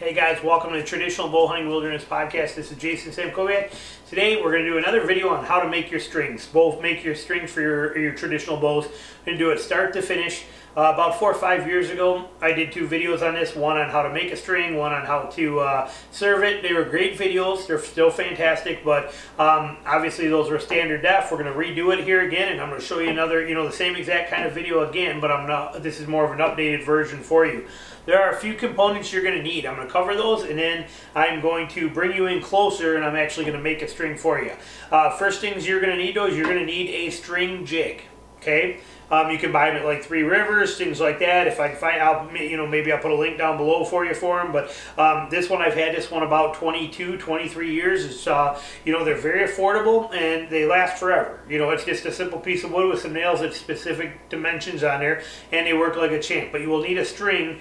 Hey guys, welcome to the Traditional Bow Hunting Wilderness Podcast. This is Jason Samkovich. Today we're going to do another video on how to make your strings. Both make your strings for your traditional bows. We're going to do it start to finish. About 4 or 5 years ago, I did two videos on this. One on how to make a string, one on how to serve it. They were great videos. They're still fantastic, but obviously those were standard def. We're going to redo it here again, and I'm going to show you another, the same exact kind of video again, but this is more of an updated version for you. There are a few components you're going to need. I'm going to cover those, and then I'm going to bring you in closer, and I'm actually going to make a string for you. First things you're going to need, though, is you're going to need a string jig, okay? You can buy them at like Three Rivers, things like that. If I can find out, maybe I'll put a link down below for them. But this one, I've had this one about 22, 23 years. It's, they're very affordable and they last forever. It's just a simple piece of wood with some nails at specific dimensions on there, and they work like a champ. But you will need a string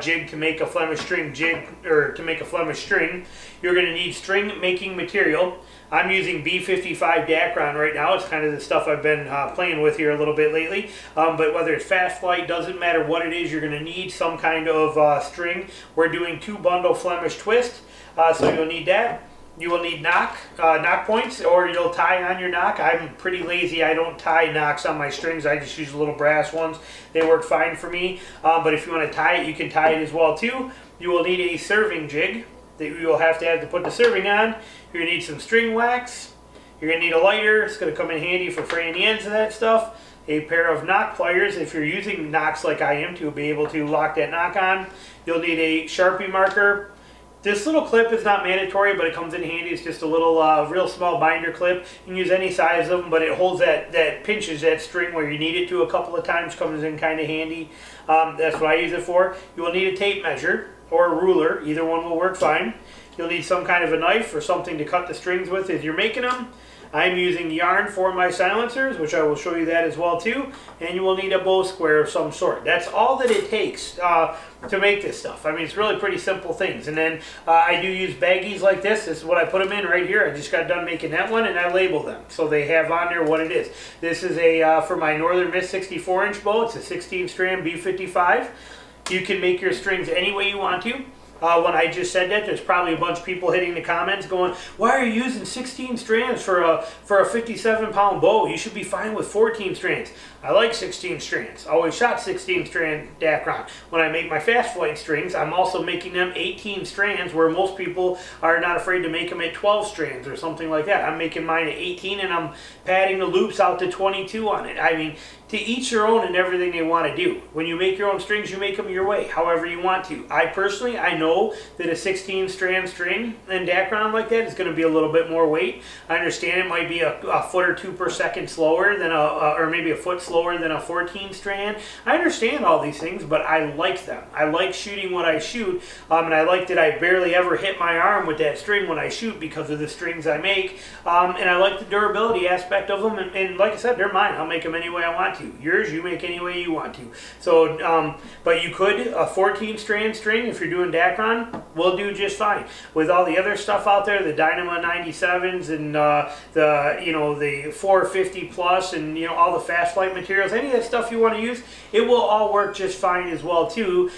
jig to make a Flemish string jig, or to make a Flemish string. You're going to need string making material. I'm using B55 Dacron right now. It's kind of the stuff I've been playing with here a little bit lately. But whether it's Fast Flight, doesn't matter what it is, you're going to need some kind of string. We're doing 2 bundle Flemish Twist, so you'll need that. You will need knock points, or you'll tie on your knock. I'm pretty lazy. I don't tie knocks on my strings. I just use little brass ones. They work fine for me. But if you want to tie it, you can tie it as well too. You will need a serving jig that you will have to put the serving on. You're going to need some string wax. You're going to need a lighter. It's going to come in handy for fraying the ends of that stuff. A pair of knock pliers, if you're using knocks like I am, to be able to lock that knock on. You'll need a Sharpie marker. This little clip is not mandatory, but it comes in handy. It's just a little real small binder clip. You can use any size of them, but it holds that pinches that string where you need it to a couple of times. Comes in kind of handy. That's what I use it for. You will need a tape measure or a ruler. Either one will work fine. You'll need some kind of a knife or something to cut the strings with if you're making them. I'm using yarn for my silencers, which I will show you that as well too. And you will need a bow square of some sort. That's all that it takes to make this stuff. I mean, it's really pretty simple things. And then I do use baggies like this. This is what I put them in right here. I just got done making that one, and I label them so they have on there what it is. This is a for my Northern Miss 64-inch bow. It's a 16-strand B55. You can make your strings any way you want to. When I just said that, there's probably a bunch of people hitting the comments going, why are you using 16 strands for a 57-pound bow? You should be fine with 14 strands. I like 16 strands. I always shot 16-strand Dacron. When I make my Fast Flight strings, I'm also making them 18 strands, where most people are not afraid to make them at 12 strands or something like that. I'm making mine at 18, and I'm padding the loops out to 22 on it. I mean, to each your own and everything they want to do. When you make your own strings, you make them your way, however you want to. I personally, I know that a 16-strand string and Dacron like that is going to be a little bit more weight. I understand it might be a foot or 2 per second slower than or maybe a foot slower than a 14-strand. I understand all these things, but I like them. I like shooting what I shoot, and I like that I barely ever hit my arm with that string when I shoot because of the strings I make, and I like the durability aspect of them, and like I said, they're mine. I'll make them any way I want to. Yours, you make any way you want to. So, but you could, a 14-strand string, if you're doing Dacron, will do just fine. With all the other stuff out there, the Dynamo 97s and the 450 plus, and all the Fast Flight materials, any of that stuff you want to use, it will all work just fine as well too.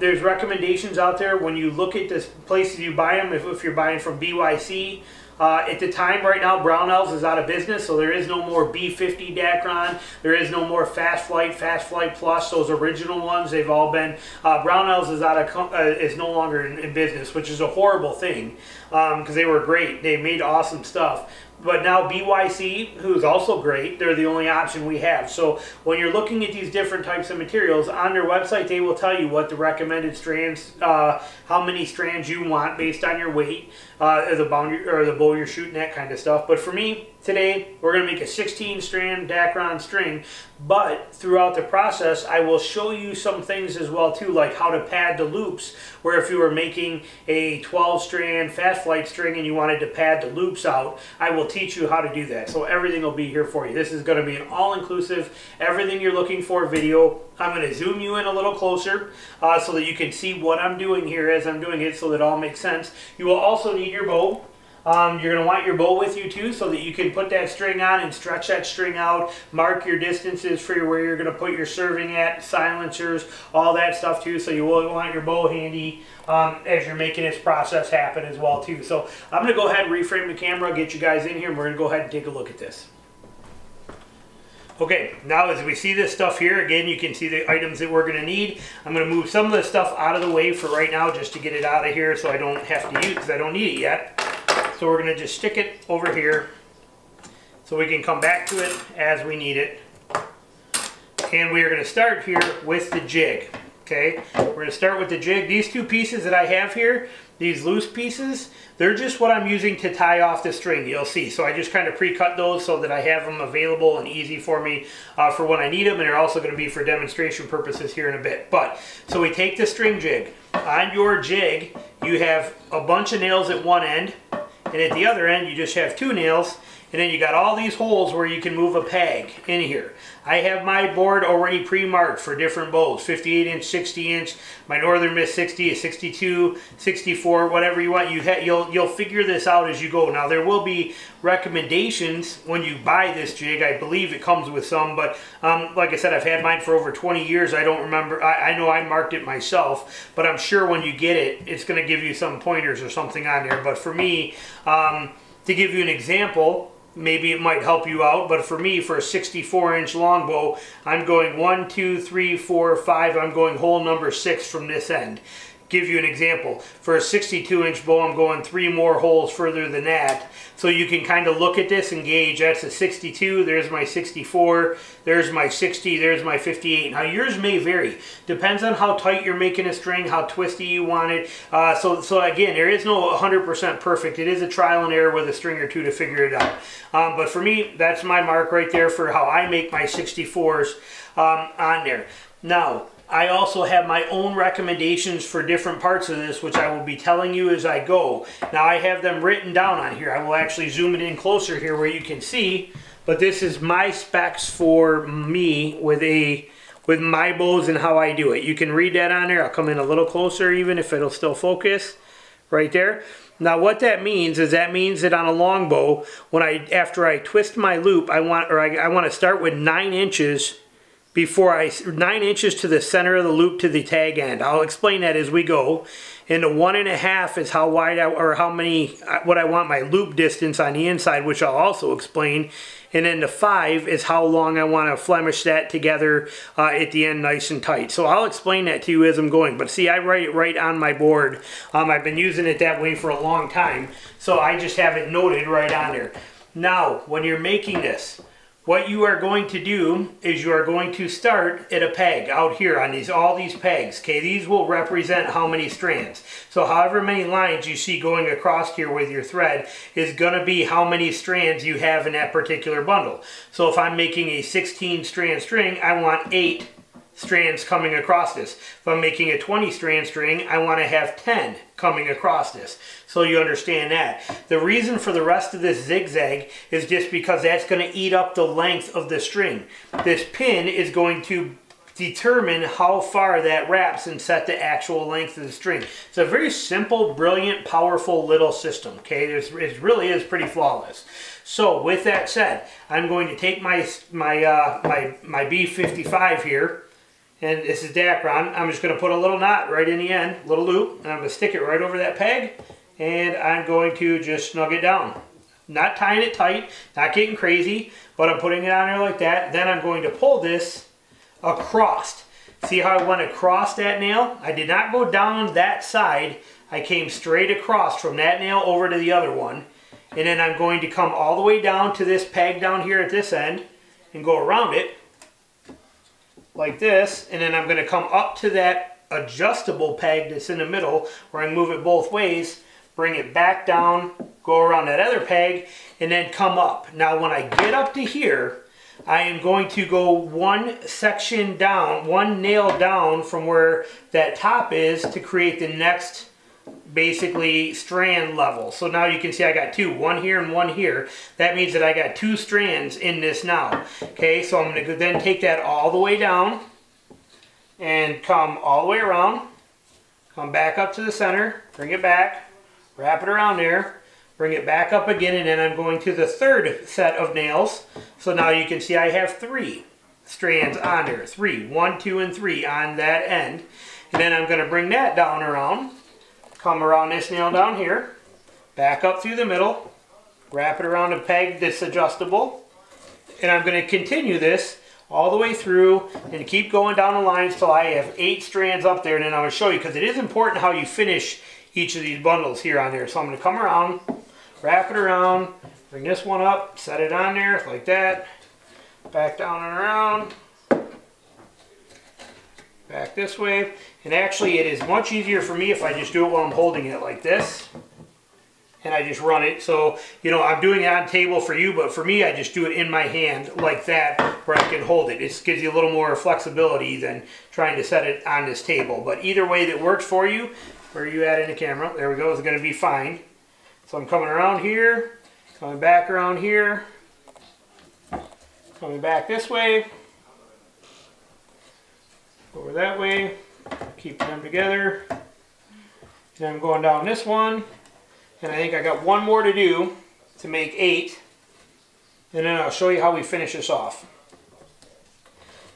There's recommendations out there when you look at the places you buy them. If you're buying from BYC. At the time right now, Brownells is out of business, so there is no more B50 Dacron. There is no more Fast Flight, Fast Flight Plus, those original ones. They've all been, Brownells is is no longer in business, which is a horrible thing, because they were great. They made awesome stuff. But now BYC, who's also great, they're the only option we have. So when you're looking at these different types of materials, on their website they will tell you what the recommended strands, how many strands you want based on your weight, the boundary, or the bow you're shooting, that kind of stuff. But for me, today, we're going to make a 16-strand Dacron string, but throughout the process, I will show you some things as well, too, like how to pad the loops, where if you were making a 12-strand Fast Flight string and you wanted to pad the loops out, I will teach you how to do that. So everything will be here for you. This is going to be an all-inclusive, everything you're looking for video. I'm going to zoom you in a little closer so that you can see what I'm doing here as I'm doing it, so that it all makes sense. You will also need your bow. You're going to want your bow with you too, so that you can put that string on and stretch that string out, mark your distances for where you're going to put your serving at, silencers, all that stuff too. So you will want your bow handy as you're making this process happen as well too. So I'm going to go ahead and reframe the camera, get you guys in here, and we're going to go ahead and take a look at this. Okay, now as we see this stuff here, again, you can see the items that we're gonna need. I'm gonna move some of this stuff out of the way for right now just to get it out of here so I don't have to use it because I don't need it yet. So we're gonna just stick it over here so we can come back to it as we need it. And we are gonna start here with the jig, okay? We're gonna start with the jig. These two pieces that I have here, these loose pieces, they're just what I'm using to tie off the string, you'll see. So I just kind of pre-cut those so that I have them available and easy for me for when I need them, and they're also going to be for demonstration purposes here in a bit. But, so we take the string jig. On your jig, you have a bunch of nails at one end, and at the other end you just have two nails, and then you got all these holes where you can move a peg in here. I have my board already pre-marked for different bows, 58 inch, 60 inch, my Northern Miss 60, 62, 64, whatever you want. You'll figure this out as you go. Now there will be recommendations when you buy this jig. I believe it comes with some, but like I said, I've had mine for over 20 years. I don't remember, I know I marked it myself, but I'm sure when you get it, it's gonna give you some pointers or something on there. But for me, to give you an example, maybe it might help you out, but for me, for a 64 inch longbow, I'm going 1, 2, 3, 4, 5, I'm going hole number 6 from this end. Give you an example. For a 62 inch bow, I'm going 3 more holes further than that. So you can kind of look at this and gauge, that's a 62, there's my 64, there's my 60, there's my 58. Now yours may vary. Depends on how tight you're making a string, how twisty you want it. So again, there is no 100% perfect. It is a trial and error with a string or two to figure it out. But for me, that's my mark right there for how I make my 64s on there. Now, I also have my own recommendations for different parts of this, which I will be telling you as I go. Now I have them written down on here. I will actually zoom it in closer here where you can see, but this is my specs for me with my bows and how I do it. You can read that on there. I'll come in a little closer even if it'll still focus right there. Now what that means is that means that on a longbow, when after I twist my loop, I want to start with 9 inches before 9 inches to the center of the loop to the tag end. I'll explain that as we go. And the 1.5 is how wide what I want my loop distance on the inside, which I'll also explain. And then the 5 is how long I want to Flemish that together at the end nice and tight. So I'll explain that to you as I'm going. But see, I write it right on my board. I've been using it that way for a long time. So I just have it noted right on there. Now, when you're making this, what you are going to do is you are going to start at a peg out here on all these pegs. Okay, these will represent how many strands. So however many lines you see going across here with your thread is gonna be how many strands you have in that particular bundle. So if I'm making a 16 strand string, I want 8 strands coming across this. If I'm making a 20 strand string, I want to have 10 coming across this. So you understand that. The reason for the rest of this zigzag is just because that's going to eat up the length of the string. This pin is going to determine how far that wraps and set the actual length of the string. It's a very simple, brilliant, powerful little system, okay? It really is pretty flawless. So with that said, I'm going to take my B55 here, and this is Dacron. I'm just going to put a little knot right in the end, little loop, and I'm going to stick it right over that peg, and I'm going to just snug it down. Not tying it tight, not getting crazy, but I'm putting it on there like that. Then I'm going to pull this across. See how I went across that nail? I did not go down that side. I came straight across from that nail over to the other one, and then I'm going to come all the way down to this peg down here at this end and go around it like this, and then I'm going to come up to that adjustable peg that's in the middle where I move it both ways, bring it back down, go around that other peg, and then come up. Now when I get up to here, I am going to go one section down, one nail down from where that top is to create the next basically strand level. So now you can see I got 2, one here and one here. That means that I got 2 strands in this now. Okay, so I'm going to then take that all the way down and come all the way around, come back up to the center, bring it back, wrap it around there, bring it back up again, and then I'm going to the third set of nails. So now you can see I have three strands on there. Three, one, two, and three on that end. And then I'm going to bring that down around, come around this nail down here, back up through the middle, wrap it around a peg that's adjustable, and I'm going to continue this all the way through and keep going down the lines till I have 8 strands up there. And then I'm going to show you, because it is important how you finish each of these bundles here on there. So I'm going to come around, wrap it around, bring this one up, set it on there like that, back down and around, back this way. And actually it is much easier for me if I just do it while I'm holding it like this, and I just run it. So, you know, I'm doing it on table for you, but for me, I just do it in my hand like that, where I can hold it. It gives you a little more flexibility than trying to set it on this table. But either way that works for you, where are you at in the camera? There we go, it's gonna be fine. So I'm coming around here, coming back around here, coming back this way, over that way, keeping them together. And I'm going down this one, and I think I got one more to do to make 8, and then I'll show you how we finish this off.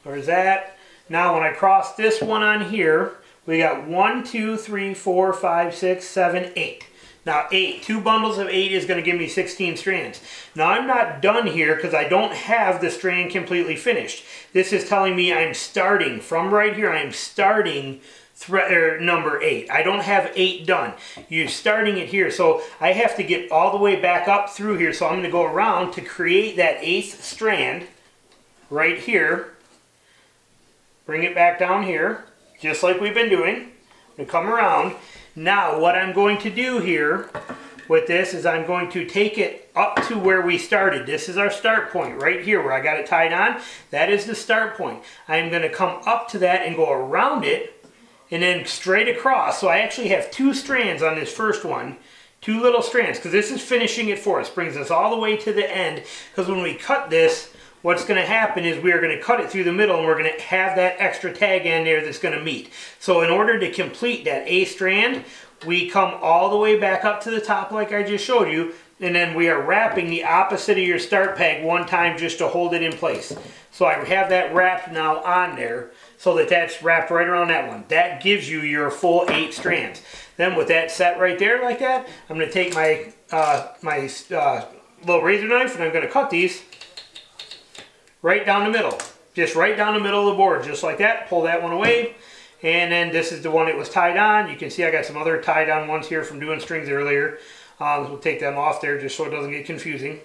There's that. Now when I cross this one on here, we got 1, 2, 3, 4, 5, 6, 7, 8. Now 8, 2 bundles of 8 is going to give me 16 strands. Now I'm not done here because I don't have the strand completely finished. This is telling me I'm starting from right here. I am starting number 8. I don't have 8 done. You're starting it here, so I have to get all the way back up through here. So I'm going to go around to create that 8th strand right here. Bring it back down here, just like we've been doing. I'm going to come around. Now what I'm going to do here with this is I'm going to take it up to where we started. This is our start point right here where I got it tied on. That is the start point. I'm going to come up to that and go around it and then straight across. So I actually have 2 strands on this first one, 2 little strands, because this is finishing it for us. Brings us all the way to the end, because when we cut this, what's going to happen is we are going to cut it through the middle, and we're going to have that extra tag in there that's going to meet. So in order to complete that A strand, we come all the way back up to the top like I just showed you, and then we are wrapping the opposite of your start peg one time just to hold it in place. So I have that wrapped now on there, so that that's wrapped right around that one. That gives you your full 8 strands. Then with that set right there like that, I'm going to take my little razor knife, and I'm going to cut these right down the middle. Just right down the middle of the board, just like that. Pull that one away. And then this is the one that was tied on. You can see I got some other tied on ones here from doing strings earlier. We'll take them off there just so it doesn't get confusing.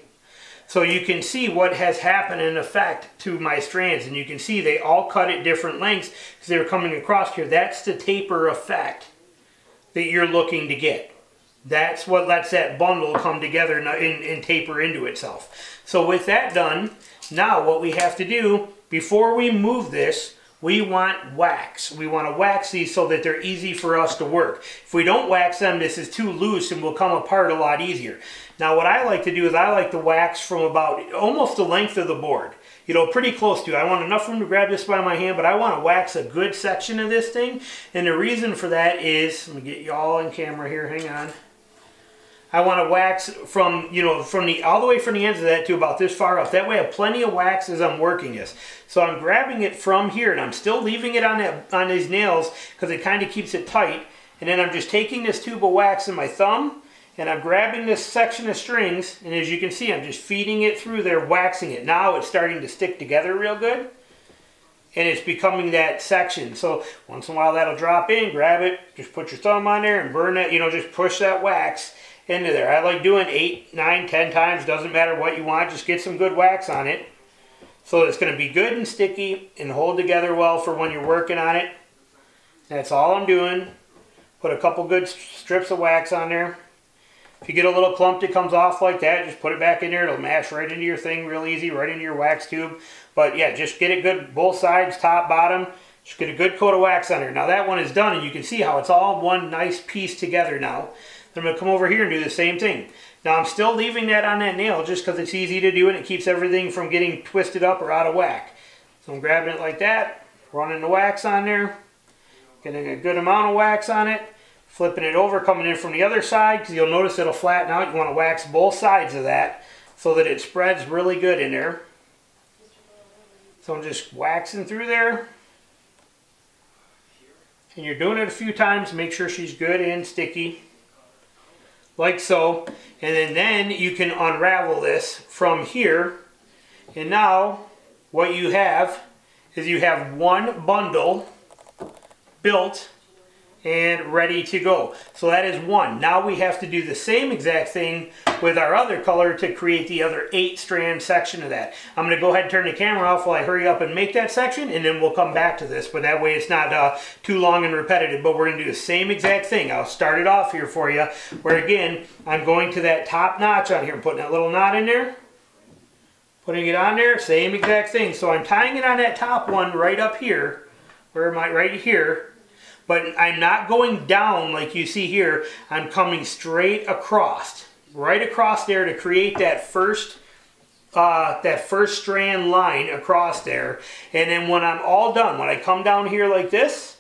So you can see what has happened in effect to my strands, and you can see they all cut at different lengths because they were coming across here. That's the taper effect that you're looking to get. That's what lets that bundle come together and taper into itself. So with that done, now what we have to do, before we move this, we want wax. We want to wax these so that they're easy for us to work. If we don't wax them, this is too loose and will come apart a lot easier. Now what I like to do is I like to wax from about almost the length of the board. You know, pretty close to it. I want enough room to grab this by my hand, but I want to wax a good section of this thing. And the reason for that is, let me get y'all in camera here, hang on. I want to wax from, you know, all the way from the ends of that to about this far off. That way I have plenty of wax as I'm working this. So I'm grabbing it from here, and I'm still leaving it on these nails because it kind of keeps it tight. And then I'm just taking this tube of wax in my thumb, and I'm grabbing this section of strings, and as you can see, I'm just feeding it through there, waxing it. Now it's starting to stick together real good, and it's becoming that section. So once in a while that'll drop in, grab it, just put your thumb on there and burn that, you know, just push that wax into there. I like doing 8, 9, 10 times, doesn't matter what you want, just get some good wax on it. So it's going to be good and sticky and hold together well for when you're working on it. That's all I'm doing. Put a couple good strips of wax on there. If you get a little clump that comes off like that, just put it back in there. It'll mash right into your thing real easy, right into your wax tube. But yeah, just get it good, both sides, top, bottom. Just get a good coat of wax on there. Now that one is done, and you can see how it's all one nice piece together now. I'm going to come over here and do the same thing. Now I'm still leaving that on that nail just because it's easy to do and it keeps everything from getting twisted up or out of whack. So I'm grabbing it like that, running the wax on there, getting a good amount of wax on it, flipping it over, coming in from the other side, because you'll notice it'll flatten out. You want to wax both sides of that so that it spreads really good in there. So I'm just waxing through there. And you're doing it a few times, make sure she's good and sticky. Like so. And then you can unravel this from here. And now what you have is you have one bundle built and ready to go. So that is one. Now we have to do the same exact thing with our other color to create the other 8-strand section of that. I'm going to go ahead and turn the camera off while I hurry up and make that section, and then we'll come back to this, but that way it's not too long and repetitive. But we're going to do the same exact thing. I'll start it off here for you, where again I'm going to that top notch on here, putting that little knot in there, putting it on there, same exact thing. So I'm tying it on that top one right up here, where am I, right here. But I'm not going down like you see here. I'm coming straight across, right across there to create that first strand line across there. And then when I'm all done, when I come down here like this,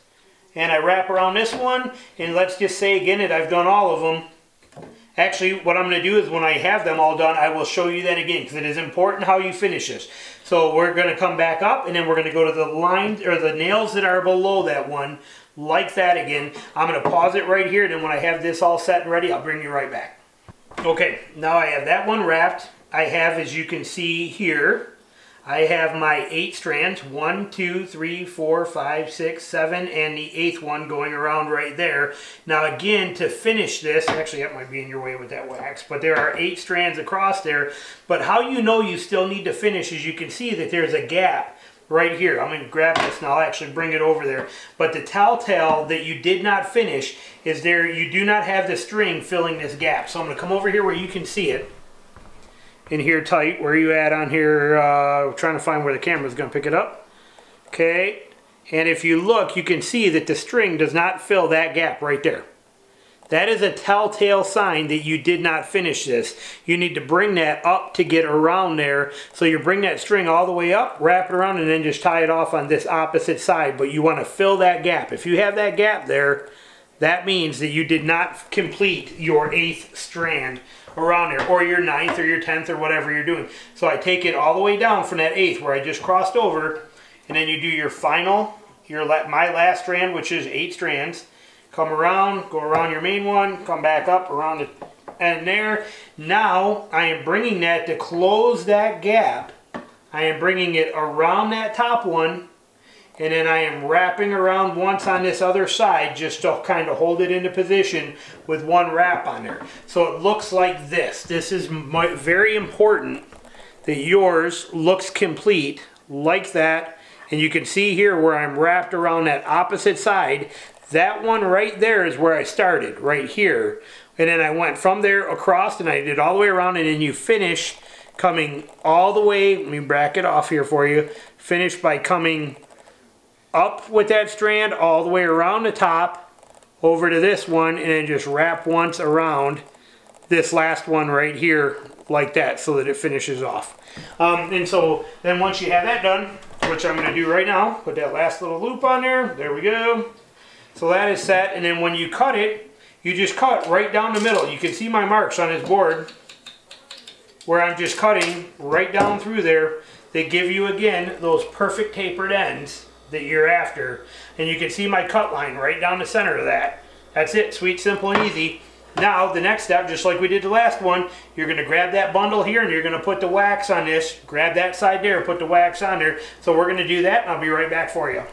and I wrap around this one, and let's just say again that I've done all of them. Actually, what I'm going to do is when I have them all done, I will show you that again, because it is important how you finish this. So we're going to come back up, and then we're going to go to the lines or the nails that are below that one, like that again. I'm going to pause it right here, and then when I have this all set and ready, I'll bring you right back. Okay, now I have that one wrapped. I have, as you can see here, I have my 8 strands, 1, 2, 3, 4, 5, 6, 7, and the 8th one going around right there. Now again, to finish this, actually that might be in your way with that wax, but there are 8 strands across there. But how you know you still need to finish is you can see that there's a gap right here. I'm going to grab this and I'll actually bring it over there. But the telltale that you did not finish is there, you do not have the string filling this gap. So I'm going to come over here where you can see it. In here tight, where you at on here, trying to find where the camera is going to pick it up. Okay, and if you look, you can see that the string does not fill that gap right there. That is a telltale sign that you did not finish this. You need to bring that up to get around there. So you bring that string all the way up, wrap it around, and then just tie it off on this opposite side. But you want to fill that gap. If you have that gap there, that means that you did not complete your 8th strand around there, or your 9th or your 10th or whatever you're doing. So I take it all the way down from that 8th where I just crossed over, and then you do your final, my last strand, which is 8 strands. Come around, go around your main one, come back up around the end there. Now I am bringing that to close that gap. I am bringing it around that top one, and then I am wrapping around once on this other side just to kind of hold it into position with one wrap on there. So it looks like this. This is very important that yours looks complete like that. And you can see here where I'm wrapped around that opposite side. That one right there is where I started, right here. And then I went from there across, and I did all the way around, and then you finish coming all the way, let me bracket off here for you, finish by coming up with that strand all the way around the top over to this one, and then just wrap once around this last one right here like that so that it finishes off. And so then once you have that done, which I'm going to do right now, put that last little loop on there. There we go. So that is set, and then when you cut it, you just cut right down the middle. You can see my marks on this board where I'm just cutting right down through there. They give you again those perfect tapered ends that you're after, and you can see my cut line right down the center of that. That's it, sweet, simple, and easy. Now the next step, just like we did the last one, you're going to grab that bundle here and you're going to put the wax on this, grab that side there, put the wax on there. So we're going to do that, and I'll be right back for you.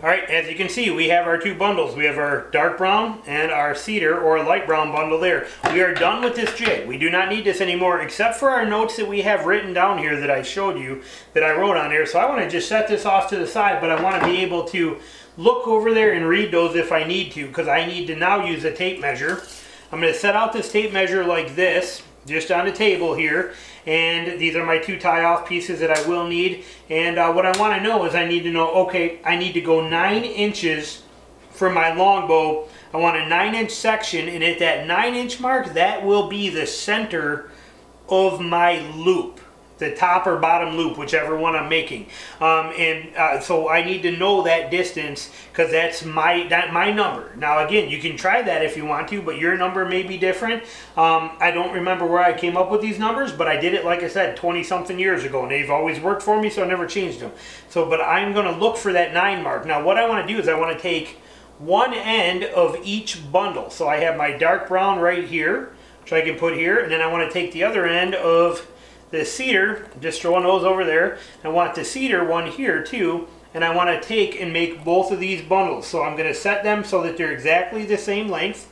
Alright, as you can see, we have our two bundles. We have our dark brown and our cedar or light brown bundle there. We are done with this jig. We do not need this anymore, except for our notes that we have written down here that I showed you, that I wrote on there. So I want to just set this off to the side, but I want to be able to look over there and read those if I need to, because I need to now use a tape measure. I'm going to set out this tape measure like this, just on the table here, and these are my two tie-off pieces that I will need. And what I want to know is I need to know, okay, I need to go 9 inches for my longbow. I want a 9-inch section, and at that 9-inch mark, that will be the center of my loop. the top or bottom loop, whichever one I'm making. So I need to know that distance, because that's my number. Now again, you can try that if you want to, but your number may be different. I don't remember where I came up with these numbers, but I did it, like I said, 20-something years ago, and they've always worked for me, so I never changed them. So, but I'm going to look for that 9 mark. Now what I want to do is I want to take one end of each bundle. So I have my dark brown right here, which I can put here, and then I want to take the other end of the cedar, just throwing those over there. I want the cedar one here too, and I want to take and make both of these bundles. So I'm going to set them so that they're exactly the same length.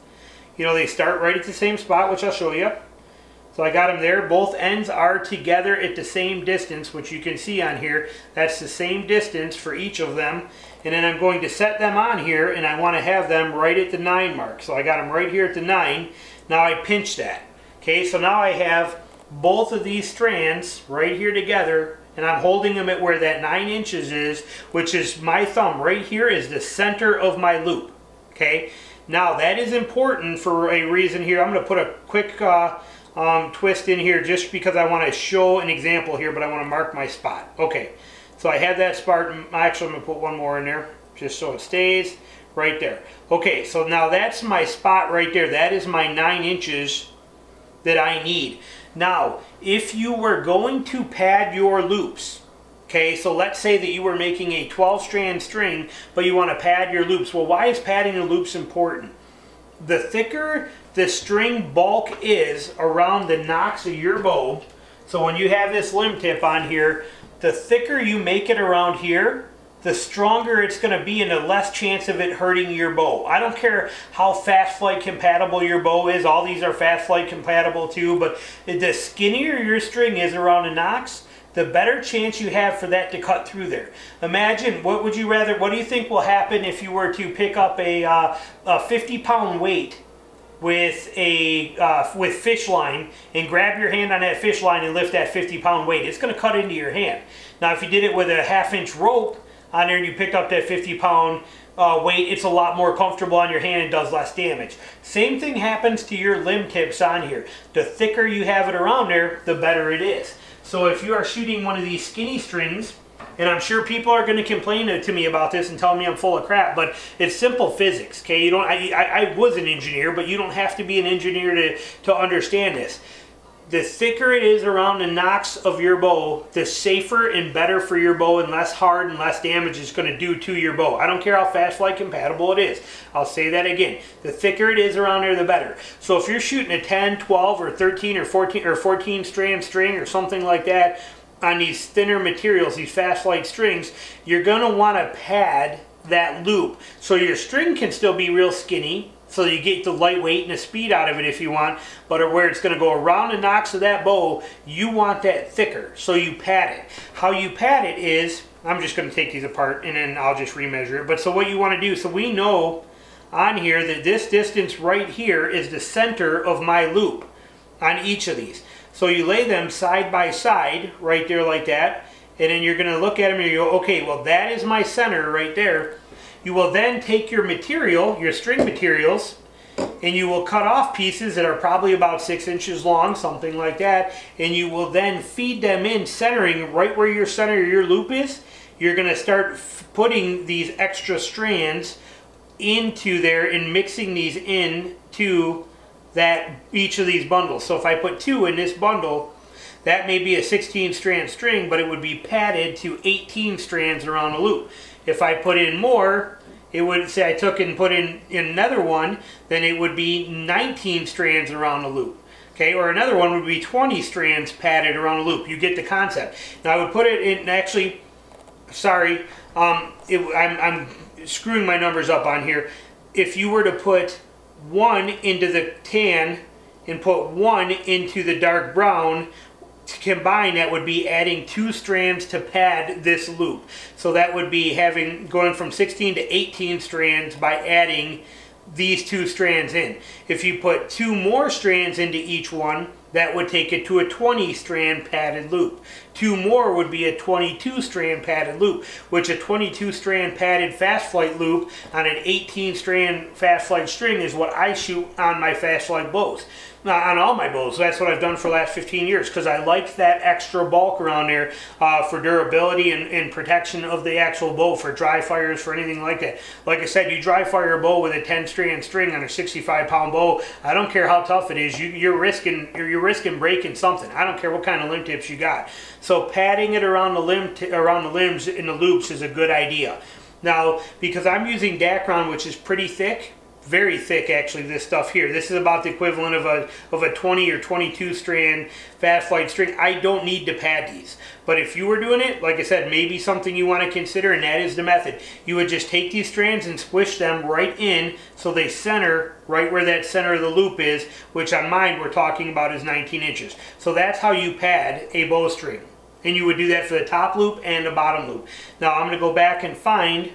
You know, they start right at the same spot, which I'll show you. So I got them there. Both ends are together at the same distance, which you can see on here. That's the same distance for each of them. And then I'm going to set them on here, and I want to have them right at the 9 mark. So I got them right here at the 9. Now I pinch that. Okay, so now I have both of these strands right here together, and I'm holding them at where that 9 inches is, which is my thumb right here is the center of my loop. Okay, now that is important for a reason here. I'm going to put a quick twist in here just because I want to show an example here, but I want to mark my spot. Okay, so I have that spot. Actually, I'm going to put one more in there just so it stays right there. Okay, so now that's my spot right there. That is my 9 inches that I need. Now, if you were going to pad your loops, okay, so let's say that you were making a 12-strand string, but you want to pad your loops. Well, why is padding the loops important? The thicker the string bulk is around the nocks of your bow, so when you have this limb tip on here, the thicker you make it around here, the stronger it's going to be and the less chance of it hurting your bow. I don't care how Fast Flight compatible your bow is. All these are Fast Flight compatible too, but the skinnier your string is around the nocks, the better chance you have for that to cut through there. Imagine, what would you rather, what do you think will happen if you were to pick up a 50-pound weight with a fish line and grab your hand on that fish line and lift that 50-pound weight? It's going to cut into your hand. Now, if you did it with a half-inch rope on there and you picked up that 50-pound weight, it's a lot more comfortable on your hand and does less damage. Same thing happens to your limb tips on here. The thicker you have it around there, the better it is. So if you are shooting one of these skinny strings, and I'm sure people are going to complain to me about this and tell me I'm full of crap, but it's simple physics. Okay, you don't. I was an engineer, but you don't have to be an engineer to understand this. The thicker it is around the nocks of your bow, the safer and better for your bow and less hard and less damage it's going to do to your bow. I don't care how Fast Flight compatible it is. I'll say that again. The thicker it is around there, the better. So if you're shooting a 10, 12, or 13, or 14 strand string or something like that on these thinner materials, these Fast Flight strings, you're going to want to pad that loop. So your string can still be real skinny, so you get the lightweight and the speed out of it if you want, but where it's going to go around the nocks of that bow, you want that thicker, so you pad it. How you pad it is, I'm just going to take these apart and then I'll just remeasure it. But so what you want to do, so we know on here that this distance right here is the center of my loop on each of these. So you lay them side by side right there like that, and then you're going to look at them and you go, okay, well that is my center right there. You will then take your material, your string materials, and you will cut off pieces that are probably about 6 inches long, something like that, and you will then feed them in, centering right where your center of your loop is. You're going to start putting these extra strands into there and mixing these in to that, each of these bundles. So if I put 2 in this bundle, that may be a 16-strand string, but it would be padded to 18 strands around the loop. If I put in more, it would say I took and put in another one, then it would be 19 strands around the loop. Okay, or another one would be 20 strands padded around the loop. You get the concept. Now I would put it in, actually, sorry, I'm screwing my numbers up on here. If you were to put 1 into the tan and put 1 into the dark brown, to combine, that would be adding 2 strands to pad this loop. So that would be having, going from 16 to 18 strands by adding these 2 strands in. If you put 2 more strands into each one, That would take it to a 20-strand padded loop. Two more would be a 22-strand padded loop, which a 22-strand padded fast flight loop on an 18-strand fast flight string is what I shoot on my fast flight bows. On all my bows. That's what I've done for the last 15 years because I like that extra bulk around there for durability and protection of the actual bow, for dry fires, for anything like that. Like I said, you dry fire a bow with a 10-strand string on a 65-pound bow, I don't care how tough it is, you're risking breaking something. I don't care what kind of limb tips you got. So padding it around the limbs in the loops is a good idea. Now, because I'm using Dacron, which is pretty thick, very thick actually, this stuff here. This is about the equivalent of a 20 or 22 strand fast flight string. I don't need to pad these. But if you were doing it, like I said, maybe something you want to consider, and that is the method. You would just take these strands and squish them right in so they center right where that center of the loop is, which on mine we're talking about is 19 inches. So that's how you pad a bowstring. And you would do that for the top loop and the bottom loop. Now I'm going to go back and find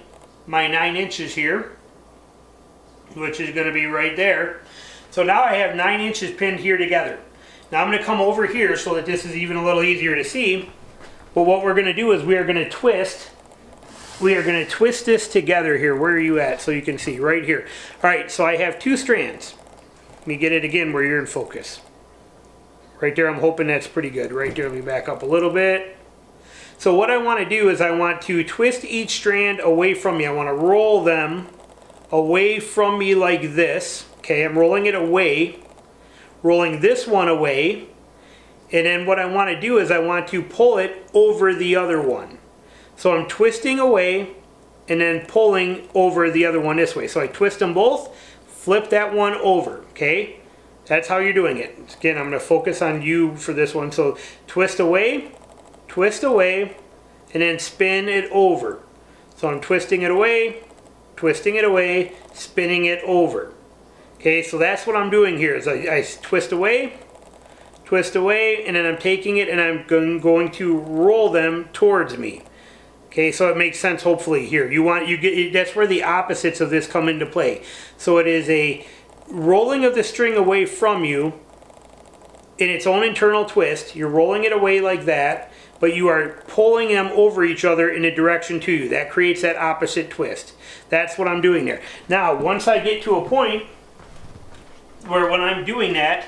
my 9 inches here, which is going to be right there. So now I have 9 inches pinned here together. Now I'm going to come over here so that this is even a little easier to see. But what we're going to do is we are going to twist. We are going to twist this together here. Where are you at? So you can see right here. All right, so I have 2 strands. Let me get it again where you're in focus. Right there, I'm hoping that's pretty good. Right there, let me back up a little bit. So what I want to do is I want to twist each strand away from me. I want to roll them away from me like this. Okay, I'm rolling it away, rolling this one away, and then what I want to do is I want to pull it over the other one. So I'm twisting away and then pulling over the other one this way. So I twist them both, flip that one over. Okay, that's how you're doing it. Again, I'm going to focus on you for this one. So twist away, and then spin it over. So I'm twisting it away, twisting it away, spinning it over. Okay, so that's what I'm doing here is I twist away, and then I'm taking it and I'm going to roll them towards me. Okay, so it makes sense hopefully here. That's where the opposites of this come into play. So it is a rolling of the string away from you in its own internal twist. You're rolling it away like that, but you are pulling them over each other in a direction to you. That creates that opposite twist. That's what I'm doing there. Now, once I get to a point where when I'm doing that,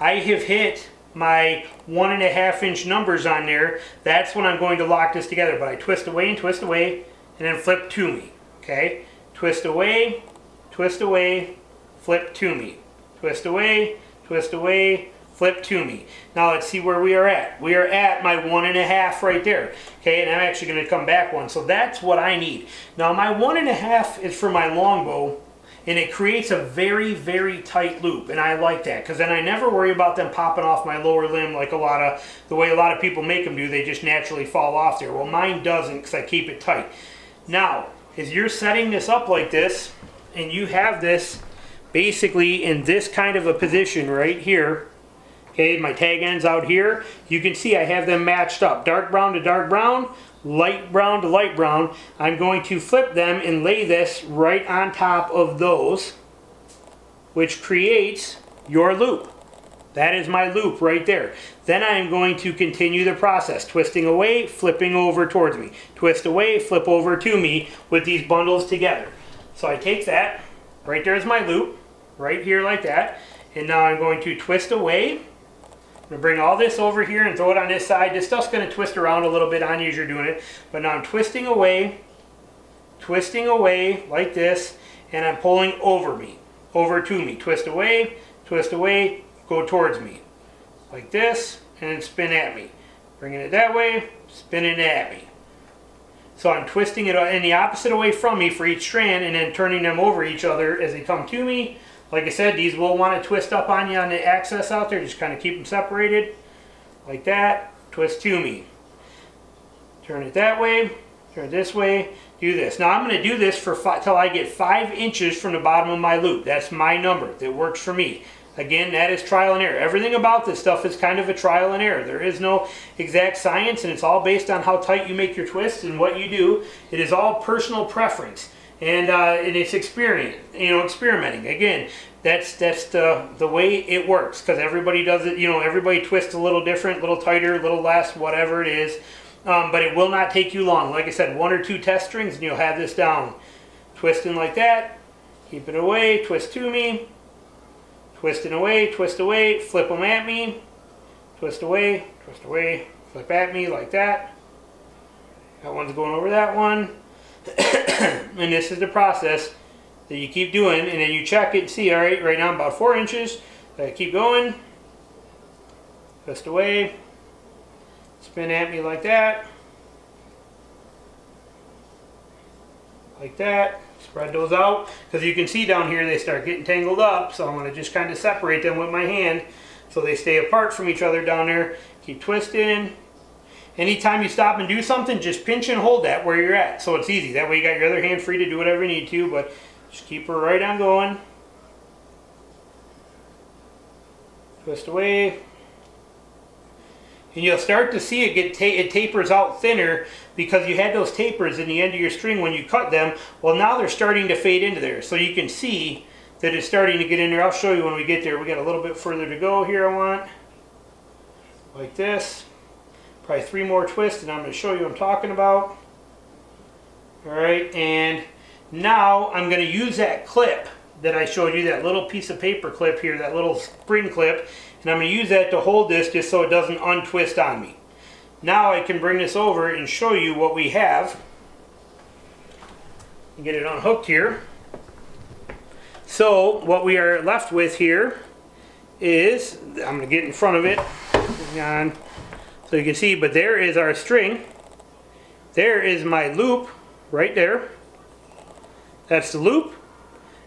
I have hit my 1.5-inch numbers on there, that's when I'm going to lock this together. But I twist away, and then flip to me. Okay? Twist away, flip to me. Twist away, flip to me. Now let's see where we are at. We are at my 1.5 right there. Okay, and I'm actually going to come back one. So that's what I need. Now my 1.5 is for my longbow, and it creates a very, very tight loop, and I like that because then I never worry about them popping off my lower limb like the way a lot of people make them do. They just naturally fall off there. Well, mine doesn't because I keep it tight. Now, as you're setting this up like this, and you have this basically in this kind of a position right here. Okay, my tag ends out here. You can see I have them matched up. Dark brown to dark brown, light brown to light brown. I'm going to flip them and lay this right on top of those, which creates your loop. That is my loop right there. Then I am going to continue the process, twisting away, flipping over towards me. Twist away, flip over to me with these bundles together. So I take that, right there is my loop, right here like that. And now I'm going to twist away. I'm going to bring all this over here and throw it on this side. This stuff's going to twist around a little bit on you as you're doing it. But now I'm twisting away like this, and I'm pulling over me, over to me. Twist away, go towards me. Like this, and then spin at me. Bringing it that way, spinning at me. So I'm twisting it in the opposite away from me for each strand, and then turning them over each other as they come to me. Like I said, these will want to twist up on you on the axis out there. Just kind of keep them separated. Like that. Twist to me. Turn it that way. Turn it this way. Do this. Now I'm going to do this for till I get 5 inches from the bottom of my loop. That's my number. That works for me. Again, that is trial and error. Everything about this stuff is kind of a trial and error. There is no exact science, and it's all based on how tight you make your twists and what you do. It is all personal preference. and it's experimenting. Again, that's the way it works, because everybody does it. You know, everybody twists a little different, a little tighter, a little less, whatever it is. But it will not take you long. Like I said, 1 or 2 test strings, and you'll have this down. Twisting like that, keep it away, twist to me, twisting away, twist away, flip them at me, twist away, flip at me like that. That one's going over that one. And this is the process that you keep doing, and then you check it and see, all right, right now I'm about 4 inches. I keep going, twist away, spin at me like that, spread those out, because you can see down here they start getting tangled up, so I'm going to just kind of separate them with my hand so they stay apart from each other down there. Keep twisting. Anytime you stop and do something, just pinch and hold that where you're at, so it's easy. That way you got your other hand free to do whatever you need to, but just keep her right on going. Twist away. And you'll start to see it it tapers out thinner, because you had those tapers in the end of your string when you cut them. Well, now they're starting to fade into there, so you can see that it's starting to get in there. I'll show you when we get there. We got a little bit further to go here. I want like this, probably 3 more twists, and I'm going to show you what I'm talking about. All right, and now I'm going to use that clip that I showed you, that little piece of paper clip here, that little spring clip, and I'm going to use that to hold this just so it doesn't untwist on me. Now I can bring this over and show you what we have. Get it unhooked here. So what we are left with here is, I'm going to get in front of it so you can see, but there is our string. There is my loop right there. That's the loop.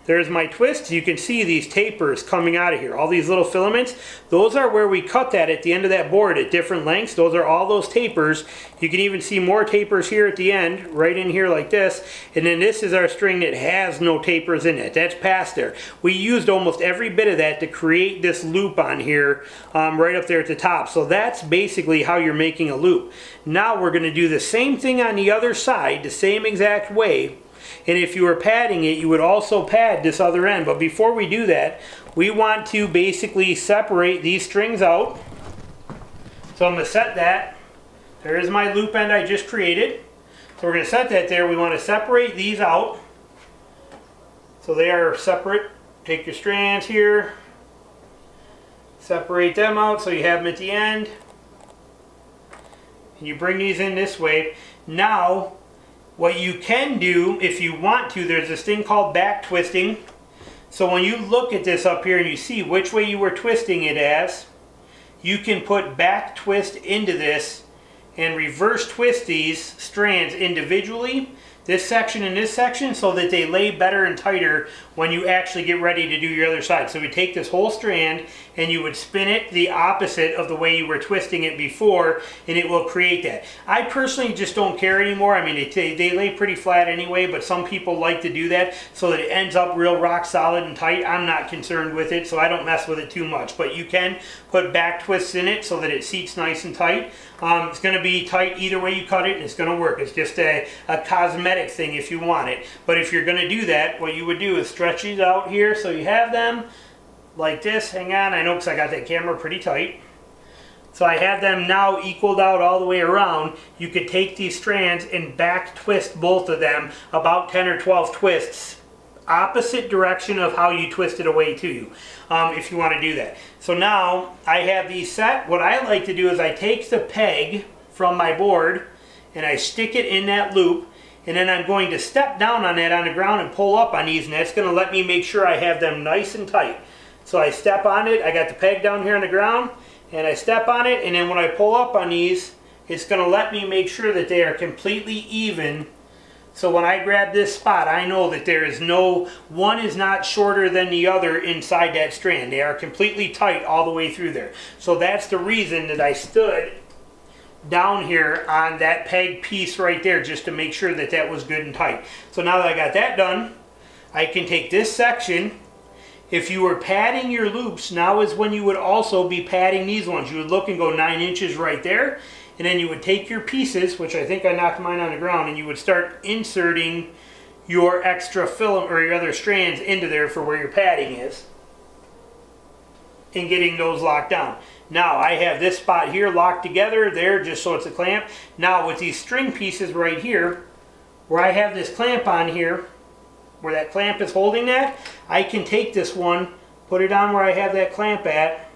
There's my twist. You can see these tapers coming out of here. All these little filaments, those are where we cut that at the end of that board at different lengths. Those are all those tapers. You can even see more tapers here at the end, right in here like this. And then this is our string that has no tapers in it. That's past there. We used almost every bit of that to create this loop on here, right up there at the top. So that's basically how you're making a loop. Now we're going to do the same thing on the other side, the same exact way. And if you were padding it, you would also pad this other end. But before we do that, we want to basically separate these strings out. So I'm going to set that. There is my loop end I just created. So we're going to set that there. We want to separate these out so they are separate. Take your strands here. Separate them out so you have them at the end. And you bring these in this way. Now, what you can do, if you want to, there's this thing called back twisting. So when you look at this up here and you see which way you were twisting it as, you can put back twist into this and reverse twist these strands individually, this section and this section, so that they lay better and tighter when you actually get ready to do your other side. So we take this whole strand and you would spin it the opposite of the way you were twisting it before, and it will create that. I personally just don't care anymore. I mean, they lay pretty flat anyway, but some people like to do that so that it ends up real rock solid and tight. I'm not concerned with it, so I don't mess with it too much. But you can put back twists in it so that it seats nice and tight. It's going to be tight either way you cut it, and it's going to work. It's just a cosmetic thing if you want it. But if you're going to do that, what you would do is stretch these out here so you have them like this. Hang on, I know, because I got that camera pretty tight. So I have them now equaled out all the way around. You could take these strands and back twist both of them about 10 or 12 twists, opposite direction of how you twisted away to you, if you want to do that. So now I have these set. What I like to do is I take the peg from my board and I stick it in that loop, and then I'm going to step down on that on the ground and pull up on these, and that's going to let me make sure I have them nice and tight. So I step on it, I got the peg down here on the ground, and I step on it, and then when I pull up on these, it's going to let me make sure that they are completely even. So when I grab this spot, I know that there is no, one is not shorter than the other inside that strand. They are completely tight all the way through there. So that's the reason that I stood down here on that peg piece right there, just to make sure that that was good and tight. So now that I got that done, I can take this section. If you were padding your loops, now is when you would also be padding these ones. You would look and go 9 inches right there. And then you would take your pieces, which I think I knocked mine on the ground, and you would start inserting your extra filament or your other strands into there for where your padding is and getting those locked down. Now I have this spot here locked together there just so it's a clamp. Now with these string pieces right here where I have this clamp on here where that clamp is holding that, I can take this one, put it on where I have that clamp at,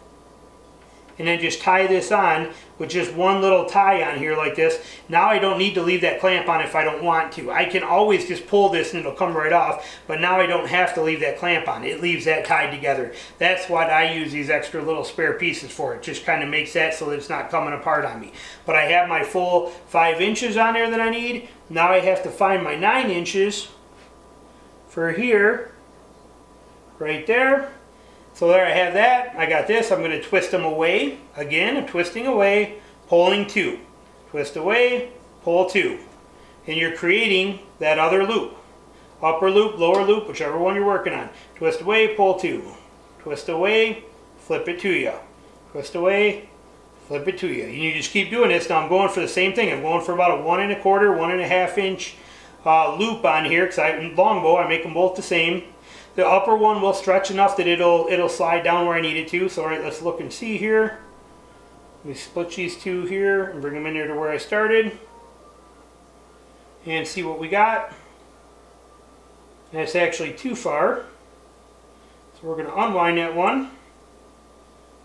and then just tie this on with just one little tie on here like this. Now I don't need to leave that clamp on if I don't want to. I can always just pull this and it'll come right off, but now I don't have to leave that clamp on. It leaves that tied together. That's what I use these extra little spare pieces for. It just kind of makes that so that it's not coming apart on me. But I have my full 5 inches on there that I need. Now I have to find my 9 inches for here, right there. So there I have that. I got this. I'm going to twist them away. Again, I'm twisting away, pulling two. Twist away, pull two. And you're creating that other loop. Upper loop, lower loop, whichever one you're working on. Twist away, pull two. Twist away, flip it to you. Twist away, flip it to you. And you just keep doing this. Now I'm going for the same thing. I'm going for about a 1 1/4, 1 1/2 inch loop on here. Because longbow, I make them both the same. The upper one will stretch enough that it'll slide down where I need it to. So all right, let's look and see here. Let me split these two here and bring them in there to where I started. And see what we got. That's actually too far. So we're going to unwind that one.